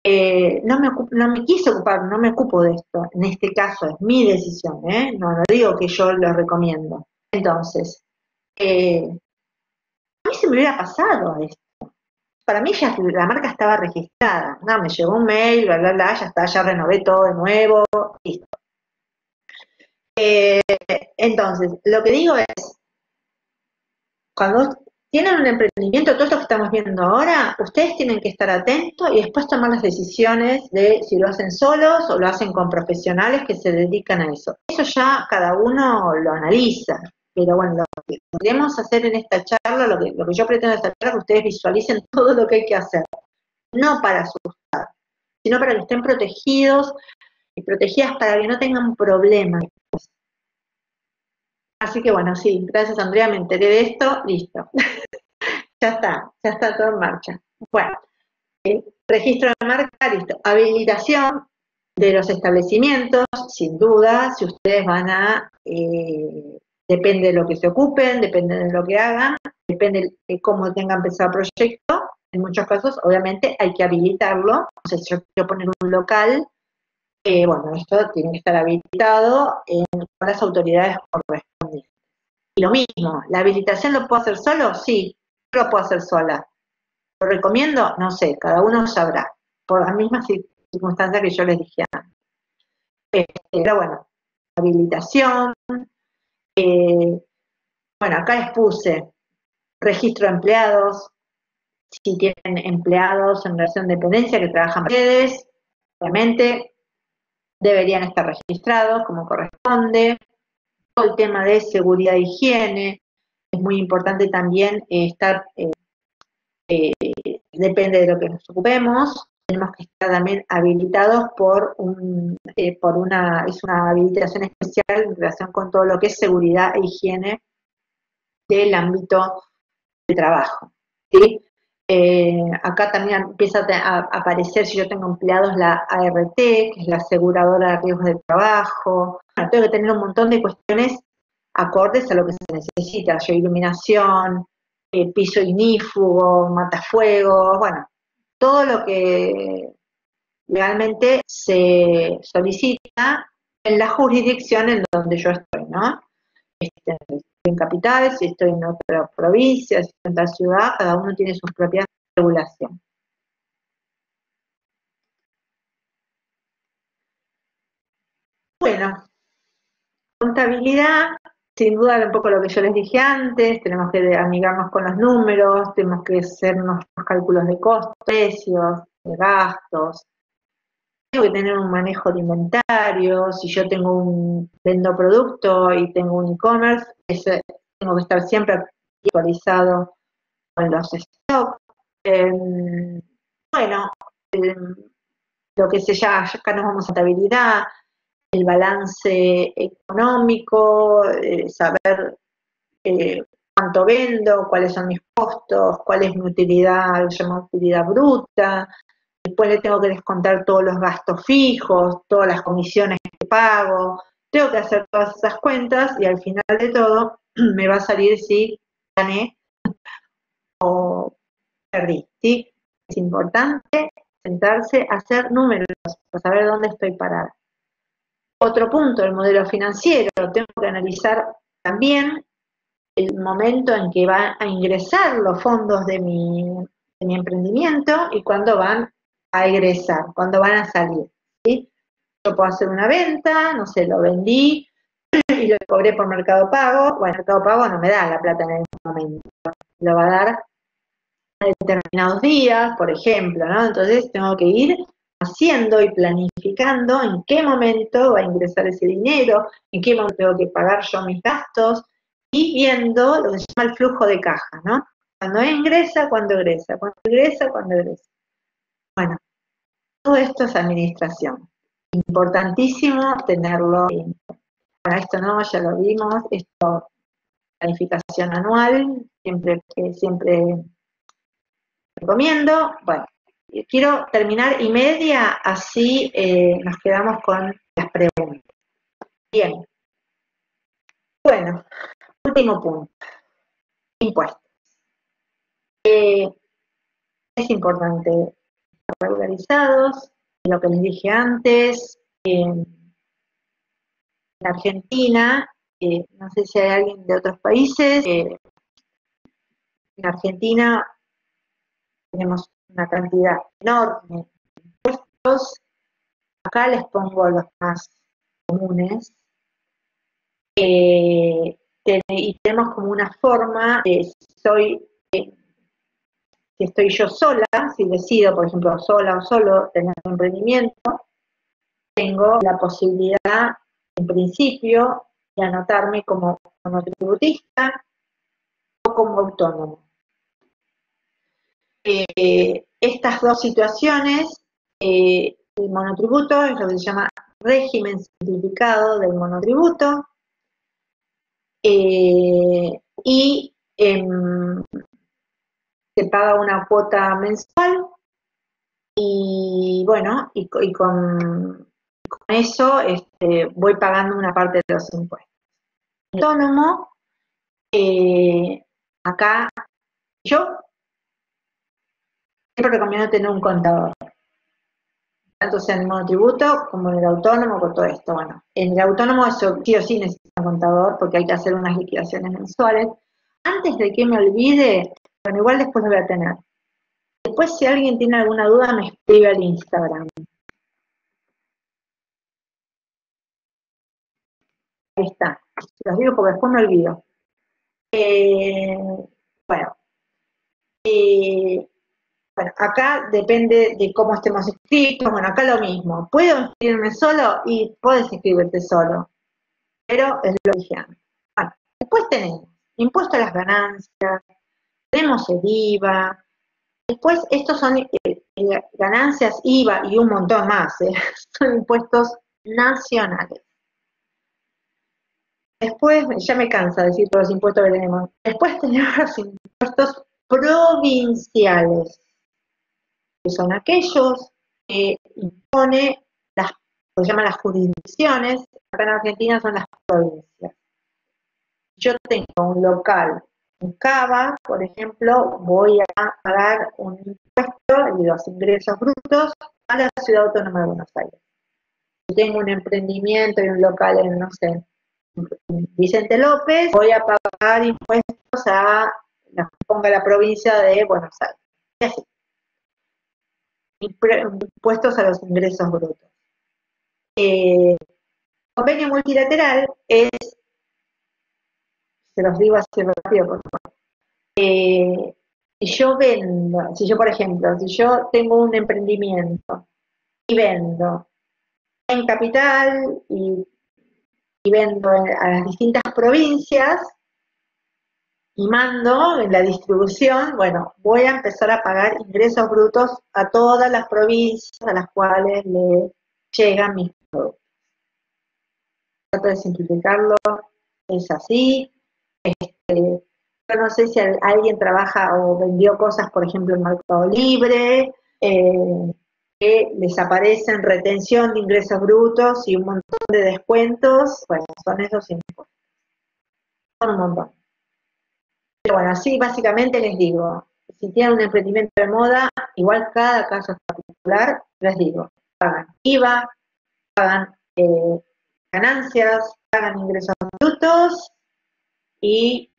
eh, no, me ocupo, no me quise ocupar, no me ocupo de esto. En este caso es mi decisión, ¿eh? No, no digo que yo lo recomiendo. Entonces, eh, a mí se me hubiera pasado esto. Para mí ya la marca estaba registrada. No, me llegó un mail, bla, bla, bla, ya está, ya renové todo de nuevo, listo. Eh, entonces, lo que digo es, cuando... tienen un emprendimiento, todo esto que estamos viendo ahora, ustedes tienen que estar atentos y después tomar las decisiones de si lo hacen solos o lo hacen con profesionales que se dedican a eso. Eso ya cada uno lo analiza, pero bueno, lo que queremos hacer en esta charla, lo que, lo que yo pretendo en esta charla, que ustedes visualicen todo lo que hay que hacer, no para asustar, sino para que estén protegidos y protegidas para que no tengan problemas. Así que bueno, sí, gracias Andrea, me enteré de esto, listo. Ya está, ya está todo en marcha. Bueno, eh, registro de marca, listo. Habilitación de los establecimientos, sin duda, si ustedes van a, eh, depende de lo que se ocupen, depende de lo que hagan, depende de cómo tengan pensado el proyecto, En muchos casos, obviamente, hay que habilitarlo. O sea, si yo quiero poner un local, eh, bueno, esto tiene que estar habilitado eh, por las autoridades correspondientes. Y lo mismo, ¿la habilitación lo puedo hacer solo? Sí, lo puedo hacer sola. ¿Lo recomiendo? No sé, cada uno sabrá, por las mismas circunstancias que yo les dije antes. Este, pero bueno, habilitación, eh, bueno, acá les puse registro de empleados, si tienen empleados en relación de dependencia que trabajan para ustedes, obviamente deberían estar registrados como corresponde. Todo el tema de seguridad e higiene, es muy importante también eh, estar, eh, eh, depende de lo que nos ocupemos, tenemos que estar también habilitados por, un, eh, por una, es una habilitación especial en relación con todo lo que es seguridad e higiene del ámbito de trabajo, ¿sí? Eh, acá también empieza a aparecer, si yo tengo empleados, la A R T, que es la aseguradora de riesgos de trabajo. Bueno, tengo que tener un montón de cuestiones acordes a lo que se necesita. Yo, iluminación, eh, piso ignífugo, matafuegos, bueno, todo lo que legalmente se solicita en la jurisdicción en donde yo estoy, ¿no? Este, en capital, si estoy en otra provincia, si estoy en otra ciudad, cada uno tiene sus propias regulaciones. Bueno, contabilidad, sin duda un poco lo que yo les dije antes, tenemos que amigarnos con los números, tenemos que hacer nuestros cálculos de costos, precios, de gastos. Tengo que tener un manejo de inventario. Si yo tengo un vendo producto y tengo un e-commerce, tengo que estar siempre actualizado con los stocks. Eh, bueno, eh, lo que se llama, acá nos vamos a contabilidad, el balance económico, eh, saber eh, cuánto vendo, cuáles son mis costos, cuál es mi utilidad, se llama utilidad bruta. Después le tengo que descontar todos los gastos fijos, todas las comisiones que pago. Tengo que hacer todas esas cuentas y al final de todo me va a salir si gané o perdí, ¿sí? Es importante sentarse a hacer números para saber dónde estoy parada. Otro punto, el modelo financiero. Tengo que analizar también el momento en que van a ingresar los fondos de mi, de mi emprendimiento y cuándo van a egresar, cuando van a salir, ¿sí? Yo puedo hacer una venta, no sé, lo vendí y lo cobré por Mercado Pago. Bueno, Mercado Pago no me da la plata en el momento, lo va a dar a determinados días, por ejemplo, ¿no? Entonces tengo que ir haciendo y planificando en qué momento va a ingresar ese dinero, en qué momento tengo que pagar yo mis gastos y viendo lo que se llama el flujo de caja, ¿no? Cuando ingresa, cuando egresa, cuando ingresa, cuando egresa. Bueno, todo esto es administración. Importantísimo tenerlo. Para esto no, ya lo vimos. Esto, planificación anual, siempre, eh, siempre recomiendo. Bueno, quiero terminar y media, así eh, nos quedamos con las preguntas. Bien. Bueno, último punto. Impuestos. Eh, es importante regularizados, lo que les dije antes, eh, en Argentina, eh, no sé si hay alguien de otros países, eh, en Argentina tenemos una cantidad enorme de impuestos, acá les pongo los más comunes, eh, que, y tenemos como una forma, eh, soy... Eh, Si estoy yo sola, si decido, por ejemplo, sola o solo tener un emprendimiento, tengo la posibilidad, en principio, de anotarme como monotributista o como autónomo. Eh, estas dos situaciones, eh, el monotributo es lo que se llama régimen simplificado del monotributo, eh, y... Eh, se paga una cuota mensual y bueno, y, y con, con eso este, voy pagando una parte de los impuestos. Autónomo, eh, acá yo siempre recomiendo tener un contador, tanto sea en el monotributo como en el autónomo, con todo esto. Bueno, en el autónomo yo sí o sí necesito un contador porque hay que hacer unas liquidaciones mensuales. Antes de que me olvide, bueno, igual después lo voy a tener. Después, si alguien tiene alguna duda, me escribe al Instagram. Ahí está. Los digo porque después me olvido. Eh, bueno. Eh, bueno, acá depende de cómo estemos escritos. Bueno, acá lo mismo. Puedo inscribirme solo y puedes inscribirte solo. Pero es lo que dije antes. Bueno, después tenemos impuesto a las ganancias, tenemos el I V A. Después, estos son eh, ganancias, I V A y un montón más, ¿eh? Son impuestos nacionales. Después, ya me cansa decir todos los impuestos que tenemos. Después tenemos los impuestos provinciales, que son aquellos que impone, las, lo que llaman las jurisdicciones, acá en Argentina son las provincias. Yo tengo un local en CABA, por ejemplo, voy a pagar un impuesto de los ingresos brutos a la Ciudad Autónoma de Buenos Aires. Si tengo un emprendimiento y un local en, no sé, Vicente López, voy a pagar impuestos a la, ponga la provincia de Buenos Aires. Y así. Impuestos a los ingresos brutos. Eh, convenio multilateral es, se los digo así rápido, por favor. Eh, si yo vendo, si yo, por ejemplo, si yo tengo un emprendimiento y vendo en capital y, y vendo a las distintas provincias y mando en la distribución, bueno, voy a empezar a pagar ingresos brutos a todas las provincias a las cuales le llegan mis productos. Trato de simplificarlo, es así. Este, yo no sé si alguien trabaja o vendió cosas, por ejemplo, en Mercado Libre, eh, que les aparecen retención de ingresos brutos y un montón de descuentos. Bueno, son esos impuestos. Son un montón. Pero bueno, así básicamente les digo, si tienen un emprendimiento de moda, igual cada caso es particular, les digo, pagan I V A, pagan eh, ganancias, pagan ingresos brutos. Y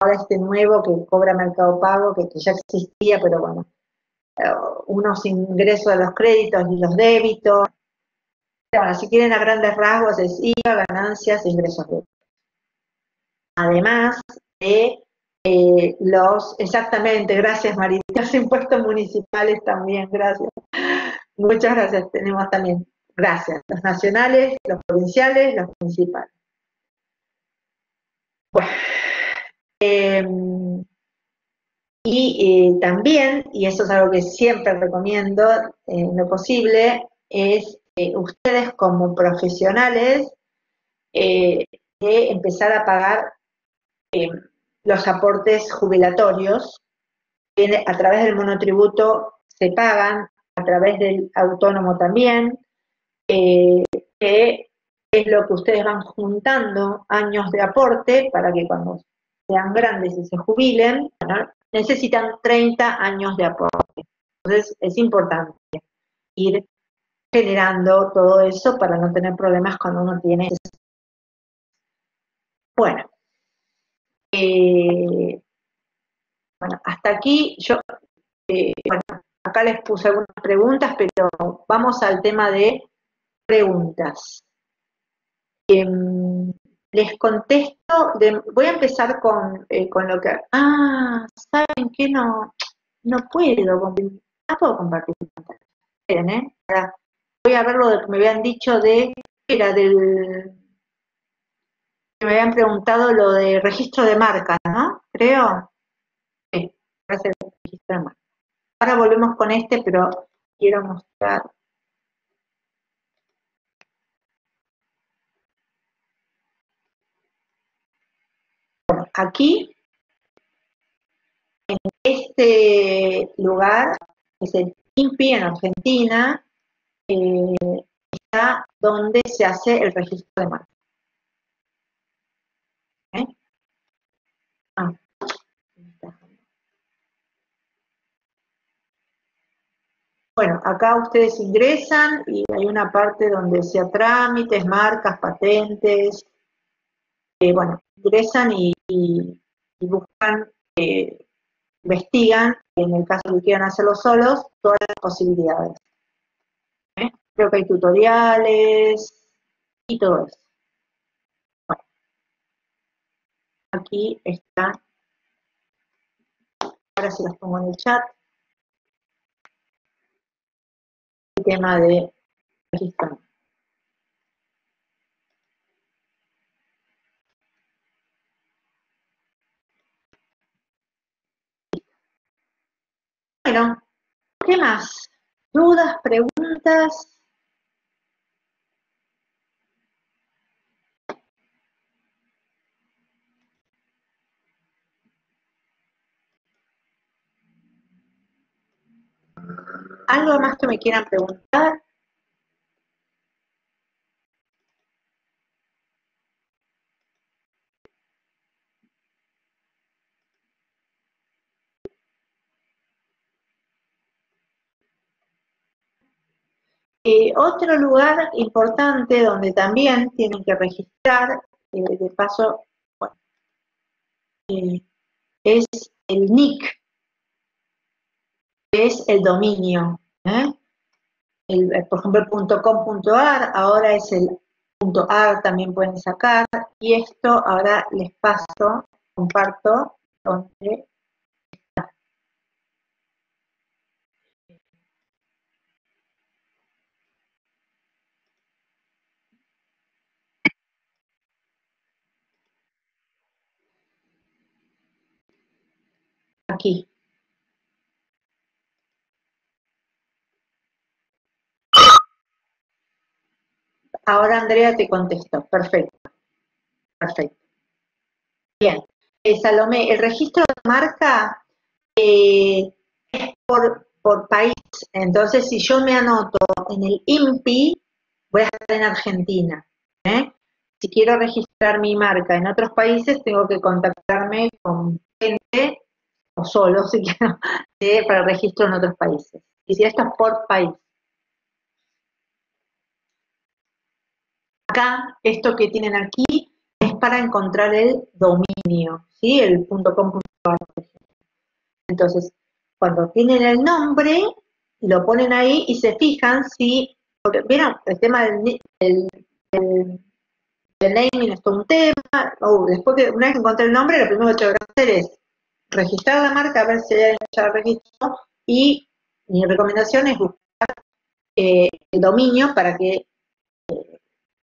ahora este nuevo que cobra Mercado Pago, que, que ya existía, pero bueno, unos ingresos de los créditos y los débitos. Bueno, si quieren a grandes rasgos es I V A, ganancias e ingresos brutos. Además de eh, los, exactamente, gracias Marita, los impuestos municipales también, gracias. Muchas gracias, tenemos también, gracias, los nacionales, los provinciales, los municipales. Bueno, eh, y eh, también, y eso es algo que siempre recomiendo eh, en lo posible, es eh, ustedes como profesionales eh, de empezar a pagar eh, los aportes jubilatorios, que a través del monotributo se pagan, a través del autónomo también, eh, que es lo que ustedes van juntando años de aporte para que cuando sean grandes y se jubilen, ¿no? Necesitan treinta años de aporte. Entonces es importante ir generando todo eso para no tener problemas cuando uno tiene eso. Bueno, eh, bueno, hasta aquí yo, eh, bueno, acá les puse algunas preguntas, pero vamos al tema de preguntas. Eh, les contesto, de, voy a empezar con, eh, con lo que... Ah, ¿saben qué? No, no puedo compartir. Ah, puedo compartir pantalla. Esperen, ¿eh? Ahora, voy a ver lo de que me habían dicho de... Era del... Me habían preguntado lo de registro de marca, ¿no? Creo. Sí, gracias al registro de marca. Ahora volvemos con este, pero quiero mostrar... Aquí, en este lugar, es el I N P I en Argentina, eh, está donde se hace el registro de marca. ¿Eh? Ah, Bueno, acá ustedes ingresan y hay una parte donde sea trámites, marcas, patentes. Eh, bueno, ingresan y, y, y buscan, eh, investigan, en el caso de que quieran hacerlo solos, todas las posibilidades. ¿Eh? Creo que hay tutoriales y todo eso. Bueno, aquí está. Ahora se las pongo en el chat. Tema de registro. Bueno, ¿qué más? ¿Dudas, preguntas? ¿Algo más que me quieran preguntar? Eh, otro lugar importante donde también tienen que registrar, eh, de paso, bueno, eh, es el N I C. Es el dominio, ¿eh? El, por ejemplo, .com.ar, ahora es el .ar, también pueden sacar, y esto ahora les paso, comparto, donde está. Aquí. Ahora, Andrea, te contesto. Perfecto. Perfecto. Bien. Eh, Salomé, el registro de marca eh, es por, por país. Entonces, si yo me anoto en el I N P I, voy a estar en Argentina. ¿eh? Si quiero registrar mi marca en otros países, tengo que contactarme con gente, o solo, si quiero, ¿eh? para el registro en otros países. Y si esto es por país. Acá, esto que tienen aquí, es para encontrar el dominio, ¿sí? El .com.ar. Entonces, cuando tienen el nombre, lo ponen ahí y se fijan si... Porque, ¿vieron? El tema del, del, del, del naming es un tema. Uh, después que, una vez que encontré el nombre, lo primero que tengo que hacer es registrar la marca, a ver si ya la registró, y mi recomendación es buscar eh, el dominio para que... Eh,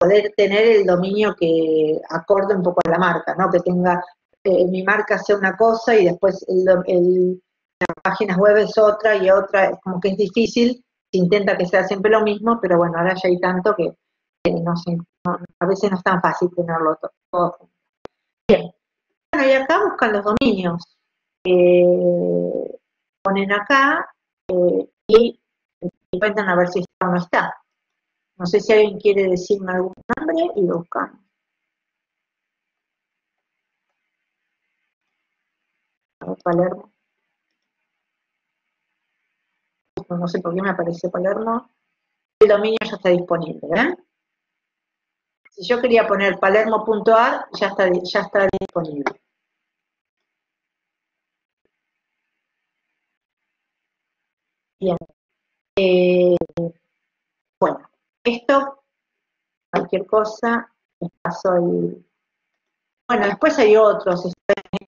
poder tener el dominio que acorde un poco a la marca, ¿no? Que tenga, eh, mi marca sea una cosa y después el, el, las páginas web es otra y otra, es como que es difícil, se intenta que sea siempre lo mismo, pero bueno, ahora ya hay tanto que, que no sé, no, a veces no es tan fácil tenerlo todo, todo. Bien, bueno, y acá buscan los dominios, eh, ponen acá eh, y intentan a ver si está o no está. No sé si alguien quiere decirme algún nombre y lo buscamos. A ver, Palermo. No sé por qué me apareció Palermo. El dominio ya está disponible, ¿eh? Si yo quería poner palermo punto ar, ya está, ya está disponible. Bien. Eh, bueno. Esto, cualquier cosa, les paso el... Bueno, después hay otros.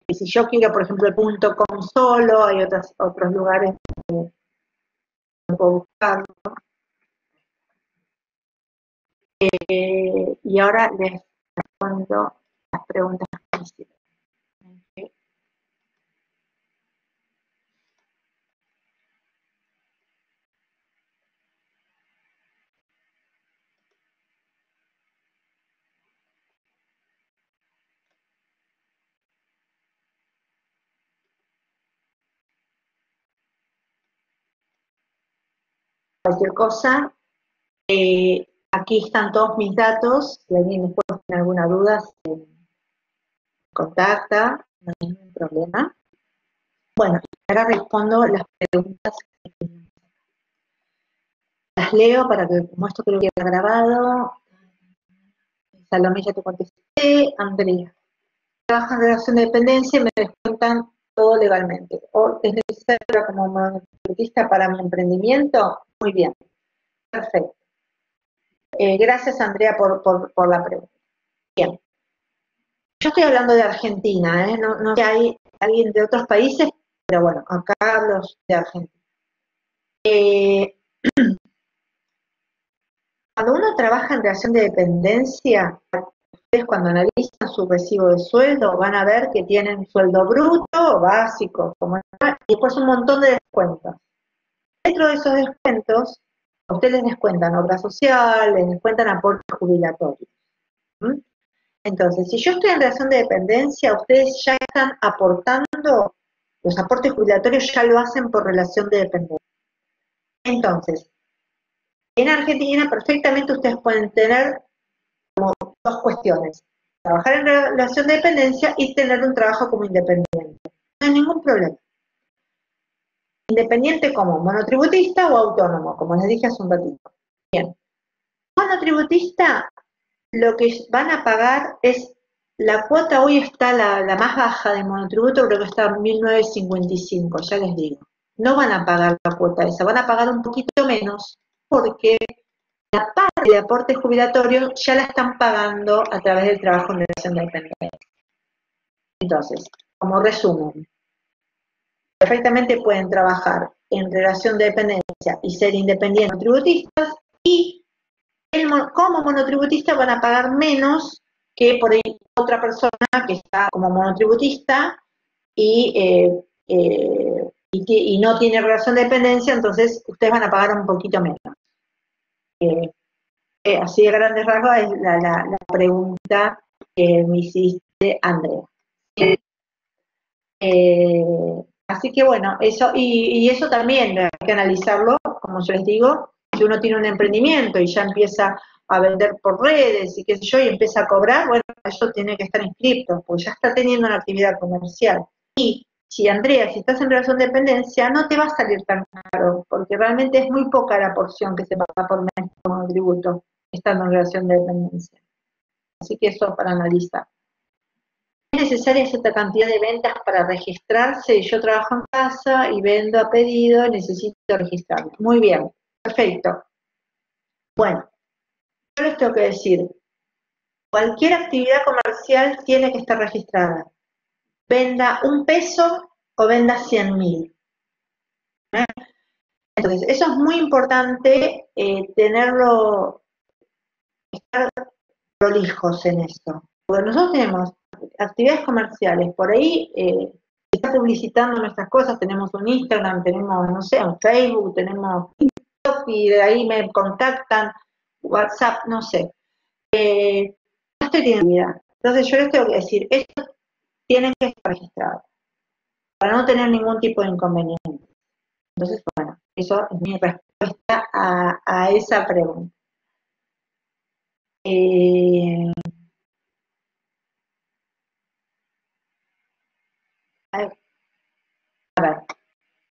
Si yo quiero, por ejemplo, el punto com solo, hay otros, otros lugares donde puedo buscarlo. Eh, y ahora les respondo las preguntas que hicieron. Cualquier cosa, eh, aquí están todos mis datos, si alguien después tiene alguna duda, se contacta, no hay ningún problema. Bueno, ahora respondo las preguntas. Las leo para que, como esto creo que queda grabado. Salomé, ya te contesté. Andrea. Trabajan en relación de dependencia y me descuentan todo legalmente. ¿O es necesario como monotributista para mi emprendimiento? Muy bien. Perfecto. Eh, gracias, Andrea, por, por, por la pregunta. Bien. Yo estoy hablando de Argentina, ¿eh? No, no sé si hay alguien de otros países, pero bueno, acá hablo de Argentina. Eh, cuando uno trabaja en relación de dependencia, ustedes cuando analizan su recibo de sueldo van a ver que tienen sueldo bruto, básico, como y después un montón de descuentos. Dentro de esos descuentos, a ustedes les descuentan obra social, les descuentan aportes jubilatorios. ¿Mm? Entonces, si yo estoy en relación de dependencia, ustedes ya están aportando, los aportes jubilatorios ya lo hacen por relación de dependencia. Entonces, en Argentina perfectamente ustedes pueden tener como dos cuestiones, trabajar en relación de dependencia y tener un trabajo como independiente. No hay ningún problema. Independiente como monotributista o autónomo, como les dije hace un ratito. Bien. Monotributista, lo que van a pagar es, la cuota hoy está la, la más baja del monotributo, creo que está en mil novecientos cincuenta y cinco, ya les digo. No van a pagar la cuota esa, van a pagar un poquito menos porque la parte de aportes jubilatorios ya la están pagando a través del trabajo en relación de dependencia. Entonces, como resumen, perfectamente pueden trabajar en relación de dependencia y ser independientes tributistas y El, como monotributista van a pagar menos que por ahí otra persona que está como monotributista y, eh, eh, y, y no tiene relación de dependencia, entonces ustedes van a pagar un poquito menos. Eh, eh, así de grandes rasgos es la, la, la pregunta que me hiciste, Andrea. Eh, eh, así que bueno, eso y, y eso también hay que analizarlo, como yo les digo. Si uno tiene un emprendimiento y ya empieza a vender por redes y qué sé yo, y empieza a cobrar, bueno, eso tiene que estar inscrito, pues ya está teniendo una actividad comercial. Y si, Andrea, si estás en relación de dependencia, no te va a salir tan caro, porque realmente es muy poca la porción que se paga por mes como tributo, estando en relación de dependencia. Así que eso para analizar. ¿Es necesaria cierta cantidad de ventas para registrarse? Yo trabajo en casa y vendo a pedido, necesito registrarme. Muy bien. Perfecto. Bueno, yo les tengo que decir, cualquier actividad comercial tiene que estar registrada. Venda un peso o venda cien mil. ¿Eh? Entonces, eso es muy importante, eh, tenerlo, estar prolijos en esto. Porque nosotros tenemos actividades comerciales, por ahí... Eh, está publicitando nuestras cosas, tenemos un Instagram, tenemos, no sé, un Facebook, tenemos... y de ahí me contactan, WhatsApp, no sé. Eh, no estoy teniendo vida. Entonces yo les tengo que decir, esto tienen que estar registrado para no tener ningún tipo de inconveniente. Entonces, bueno, eso es mi respuesta a, a esa pregunta. Eh, a ver. A ver.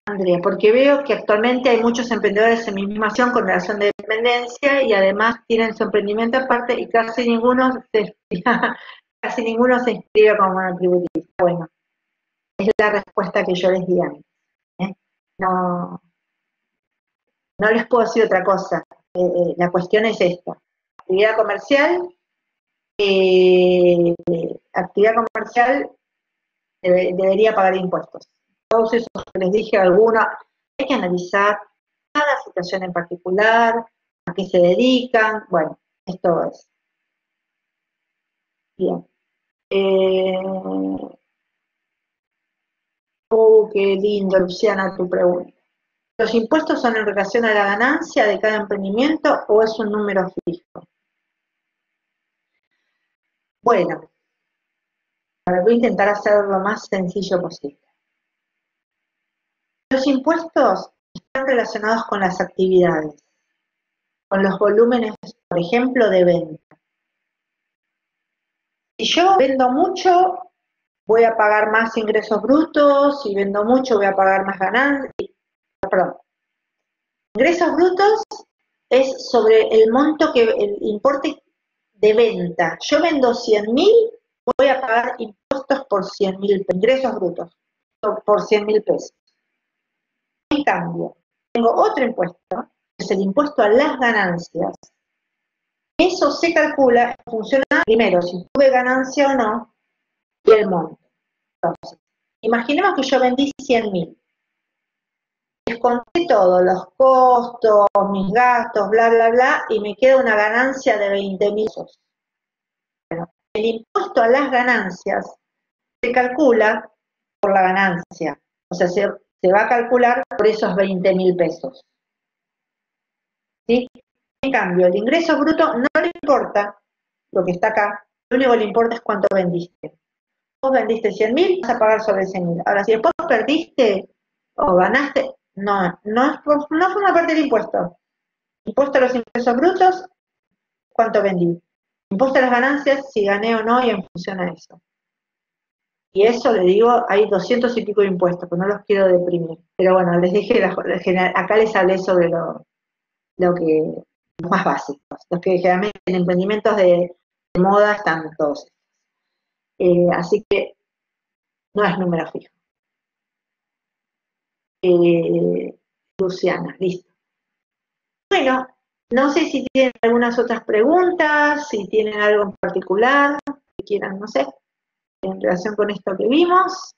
Andrea, porque veo que actualmente hay muchos emprendedores en mi misma acción con relación de dependencia y además tienen su emprendimiento aparte y casi ninguno se, casi ninguno se inscribe como monotributista. Bueno, es la respuesta que yo les di antes. ¿eh? No, no les puedo decir otra cosa. Eh, eh, la cuestión es esta. Actividad comercial, eh, actividad comercial debe, debería pagar impuestos. Todos esos que les dije, alguna, hay que analizar cada situación en particular, a qué se dedican, bueno, esto es. Bien. Eh, oh, qué lindo, Luciana, tu pregunta. ¿Los impuestos son en relación a la ganancia de cada emprendimiento o es un número fijo? Bueno, voy a intentar hacerlo lo más sencillo posible. Los impuestos están relacionados con las actividades, con los volúmenes, por ejemplo, de venta. Si yo vendo mucho, voy a pagar más ingresos brutos, si vendo mucho voy a pagar más ganancias, perdón, ingresos brutos es sobre el monto que, el importe de venta. Yo vendo cien mil, voy a pagar impuestos por cien mil, ingresos brutos, por cien mil pesos. En cambio, tengo otro impuesto, que es el impuesto a las ganancias. Eso se calcula en función a, primero, si tuve ganancia o no, y el monto. Entonces, imaginemos que yo vendí cien mil. Desconté todos los costos, mis gastos, bla, bla, bla, y me queda una ganancia de veinte mil pesos. Bueno, el impuesto a las ganancias se calcula por la ganancia. O sea, se, se va a calcular por esos veinte mil pesos. ¿Sí? En cambio, el ingreso bruto no le importa lo que está acá. Lo único que le importa es cuánto vendiste. Vos vendiste cien mil, vas a pagar sobre cien mil. Ahora, si después perdiste o ganaste... No, no, no forma parte del impuesto. Impuesto a los ingresos brutos, cuánto vendí. Impuesto a las ganancias, si gané o no, y en función a eso. Y eso, le digo, hay doscientos y pico de impuestos, pues no los quiero deprimir. Pero bueno, les dije, acá les hablé sobre lo, lo que los más básicos. Los que generalmente en emprendimientos de, de moda están todos. Eh, así que no es número fijo. Eh, Luciana, listo. Bueno, no sé si tienen algunas otras preguntas, si tienen algo en particular que quieran, no sé, en relación con esto que vimos.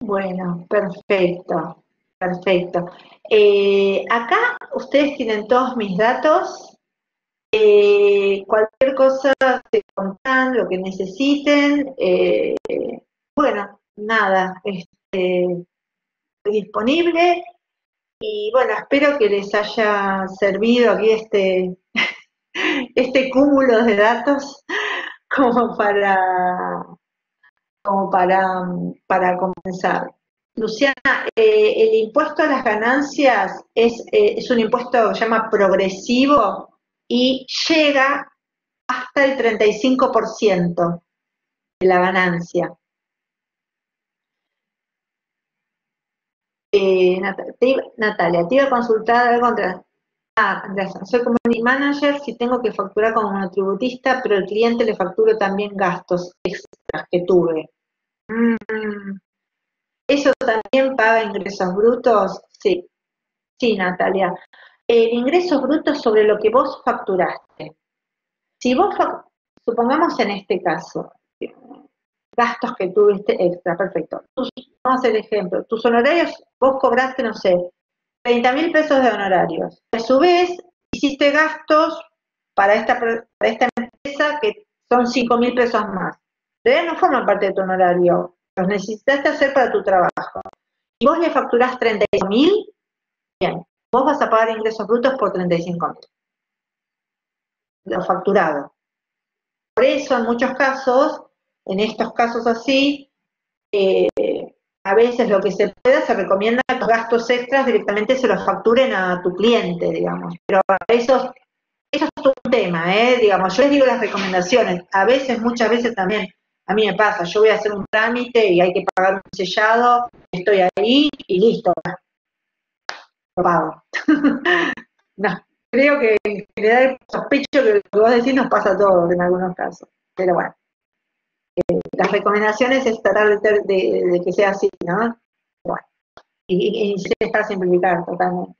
Bueno, perfecto, perfecto. Eh, acá ustedes tienen todos mis datos. Eh, cualquier cosa se contan, lo que necesiten, eh, bueno, nada, este, disponible, y bueno, espero que les haya servido aquí este, este cúmulo de datos como para, como para, para comenzar. Luciana, eh, el impuesto a las ganancias es, eh, es un impuesto que se llama progresivo, y llega hasta el treinta y cinco por ciento de la ganancia. Eh, Natalia, te iba, Natalia, te iba a consultar algo contra... Ah, gracias. Soy community manager, si tengo que facturar como monotributista, pero el cliente le facturo también gastos extras que tuve. Mm. ¿Eso también paga ingresos brutos? Sí, sí, Natalia. El ingreso bruto sobre lo que vos facturaste. Si vos, supongamos en este caso, gastos que tuviste extra, perfecto. Vamos a hacer ejemplo. Tus honorarios, vos cobraste, no sé, treinta mil pesos de honorarios. A su vez, hiciste gastos para esta, para esta empresa que son cinco mil pesos más. De no forman parte de tu honorario. Los necesitaste hacer para tu trabajo. Y vos le facturás treinta y cinco mil, bien. Vos vas a pagar ingresos brutos por treinta y cinco mil, lo facturado. Por eso, en muchos casos, en estos casos así, eh, a veces lo que se pueda, se recomienda que los gastos extras directamente se los facturen a tu cliente, digamos. Pero eso, eso es todo un tema, ¿eh? Digamos, yo les digo las recomendaciones. A veces, muchas veces también, a mí me pasa, yo voy a hacer un trámite y hay que pagar un sellado, estoy ahí y listo. Pago. No, creo que en general sospecho que lo que vos decís nos pasa a todos en algunos casos, pero bueno, eh, las recomendaciones es tratar de, de, de que sea así, ¿no? Bueno, y, y, y estar simplificado totalmente.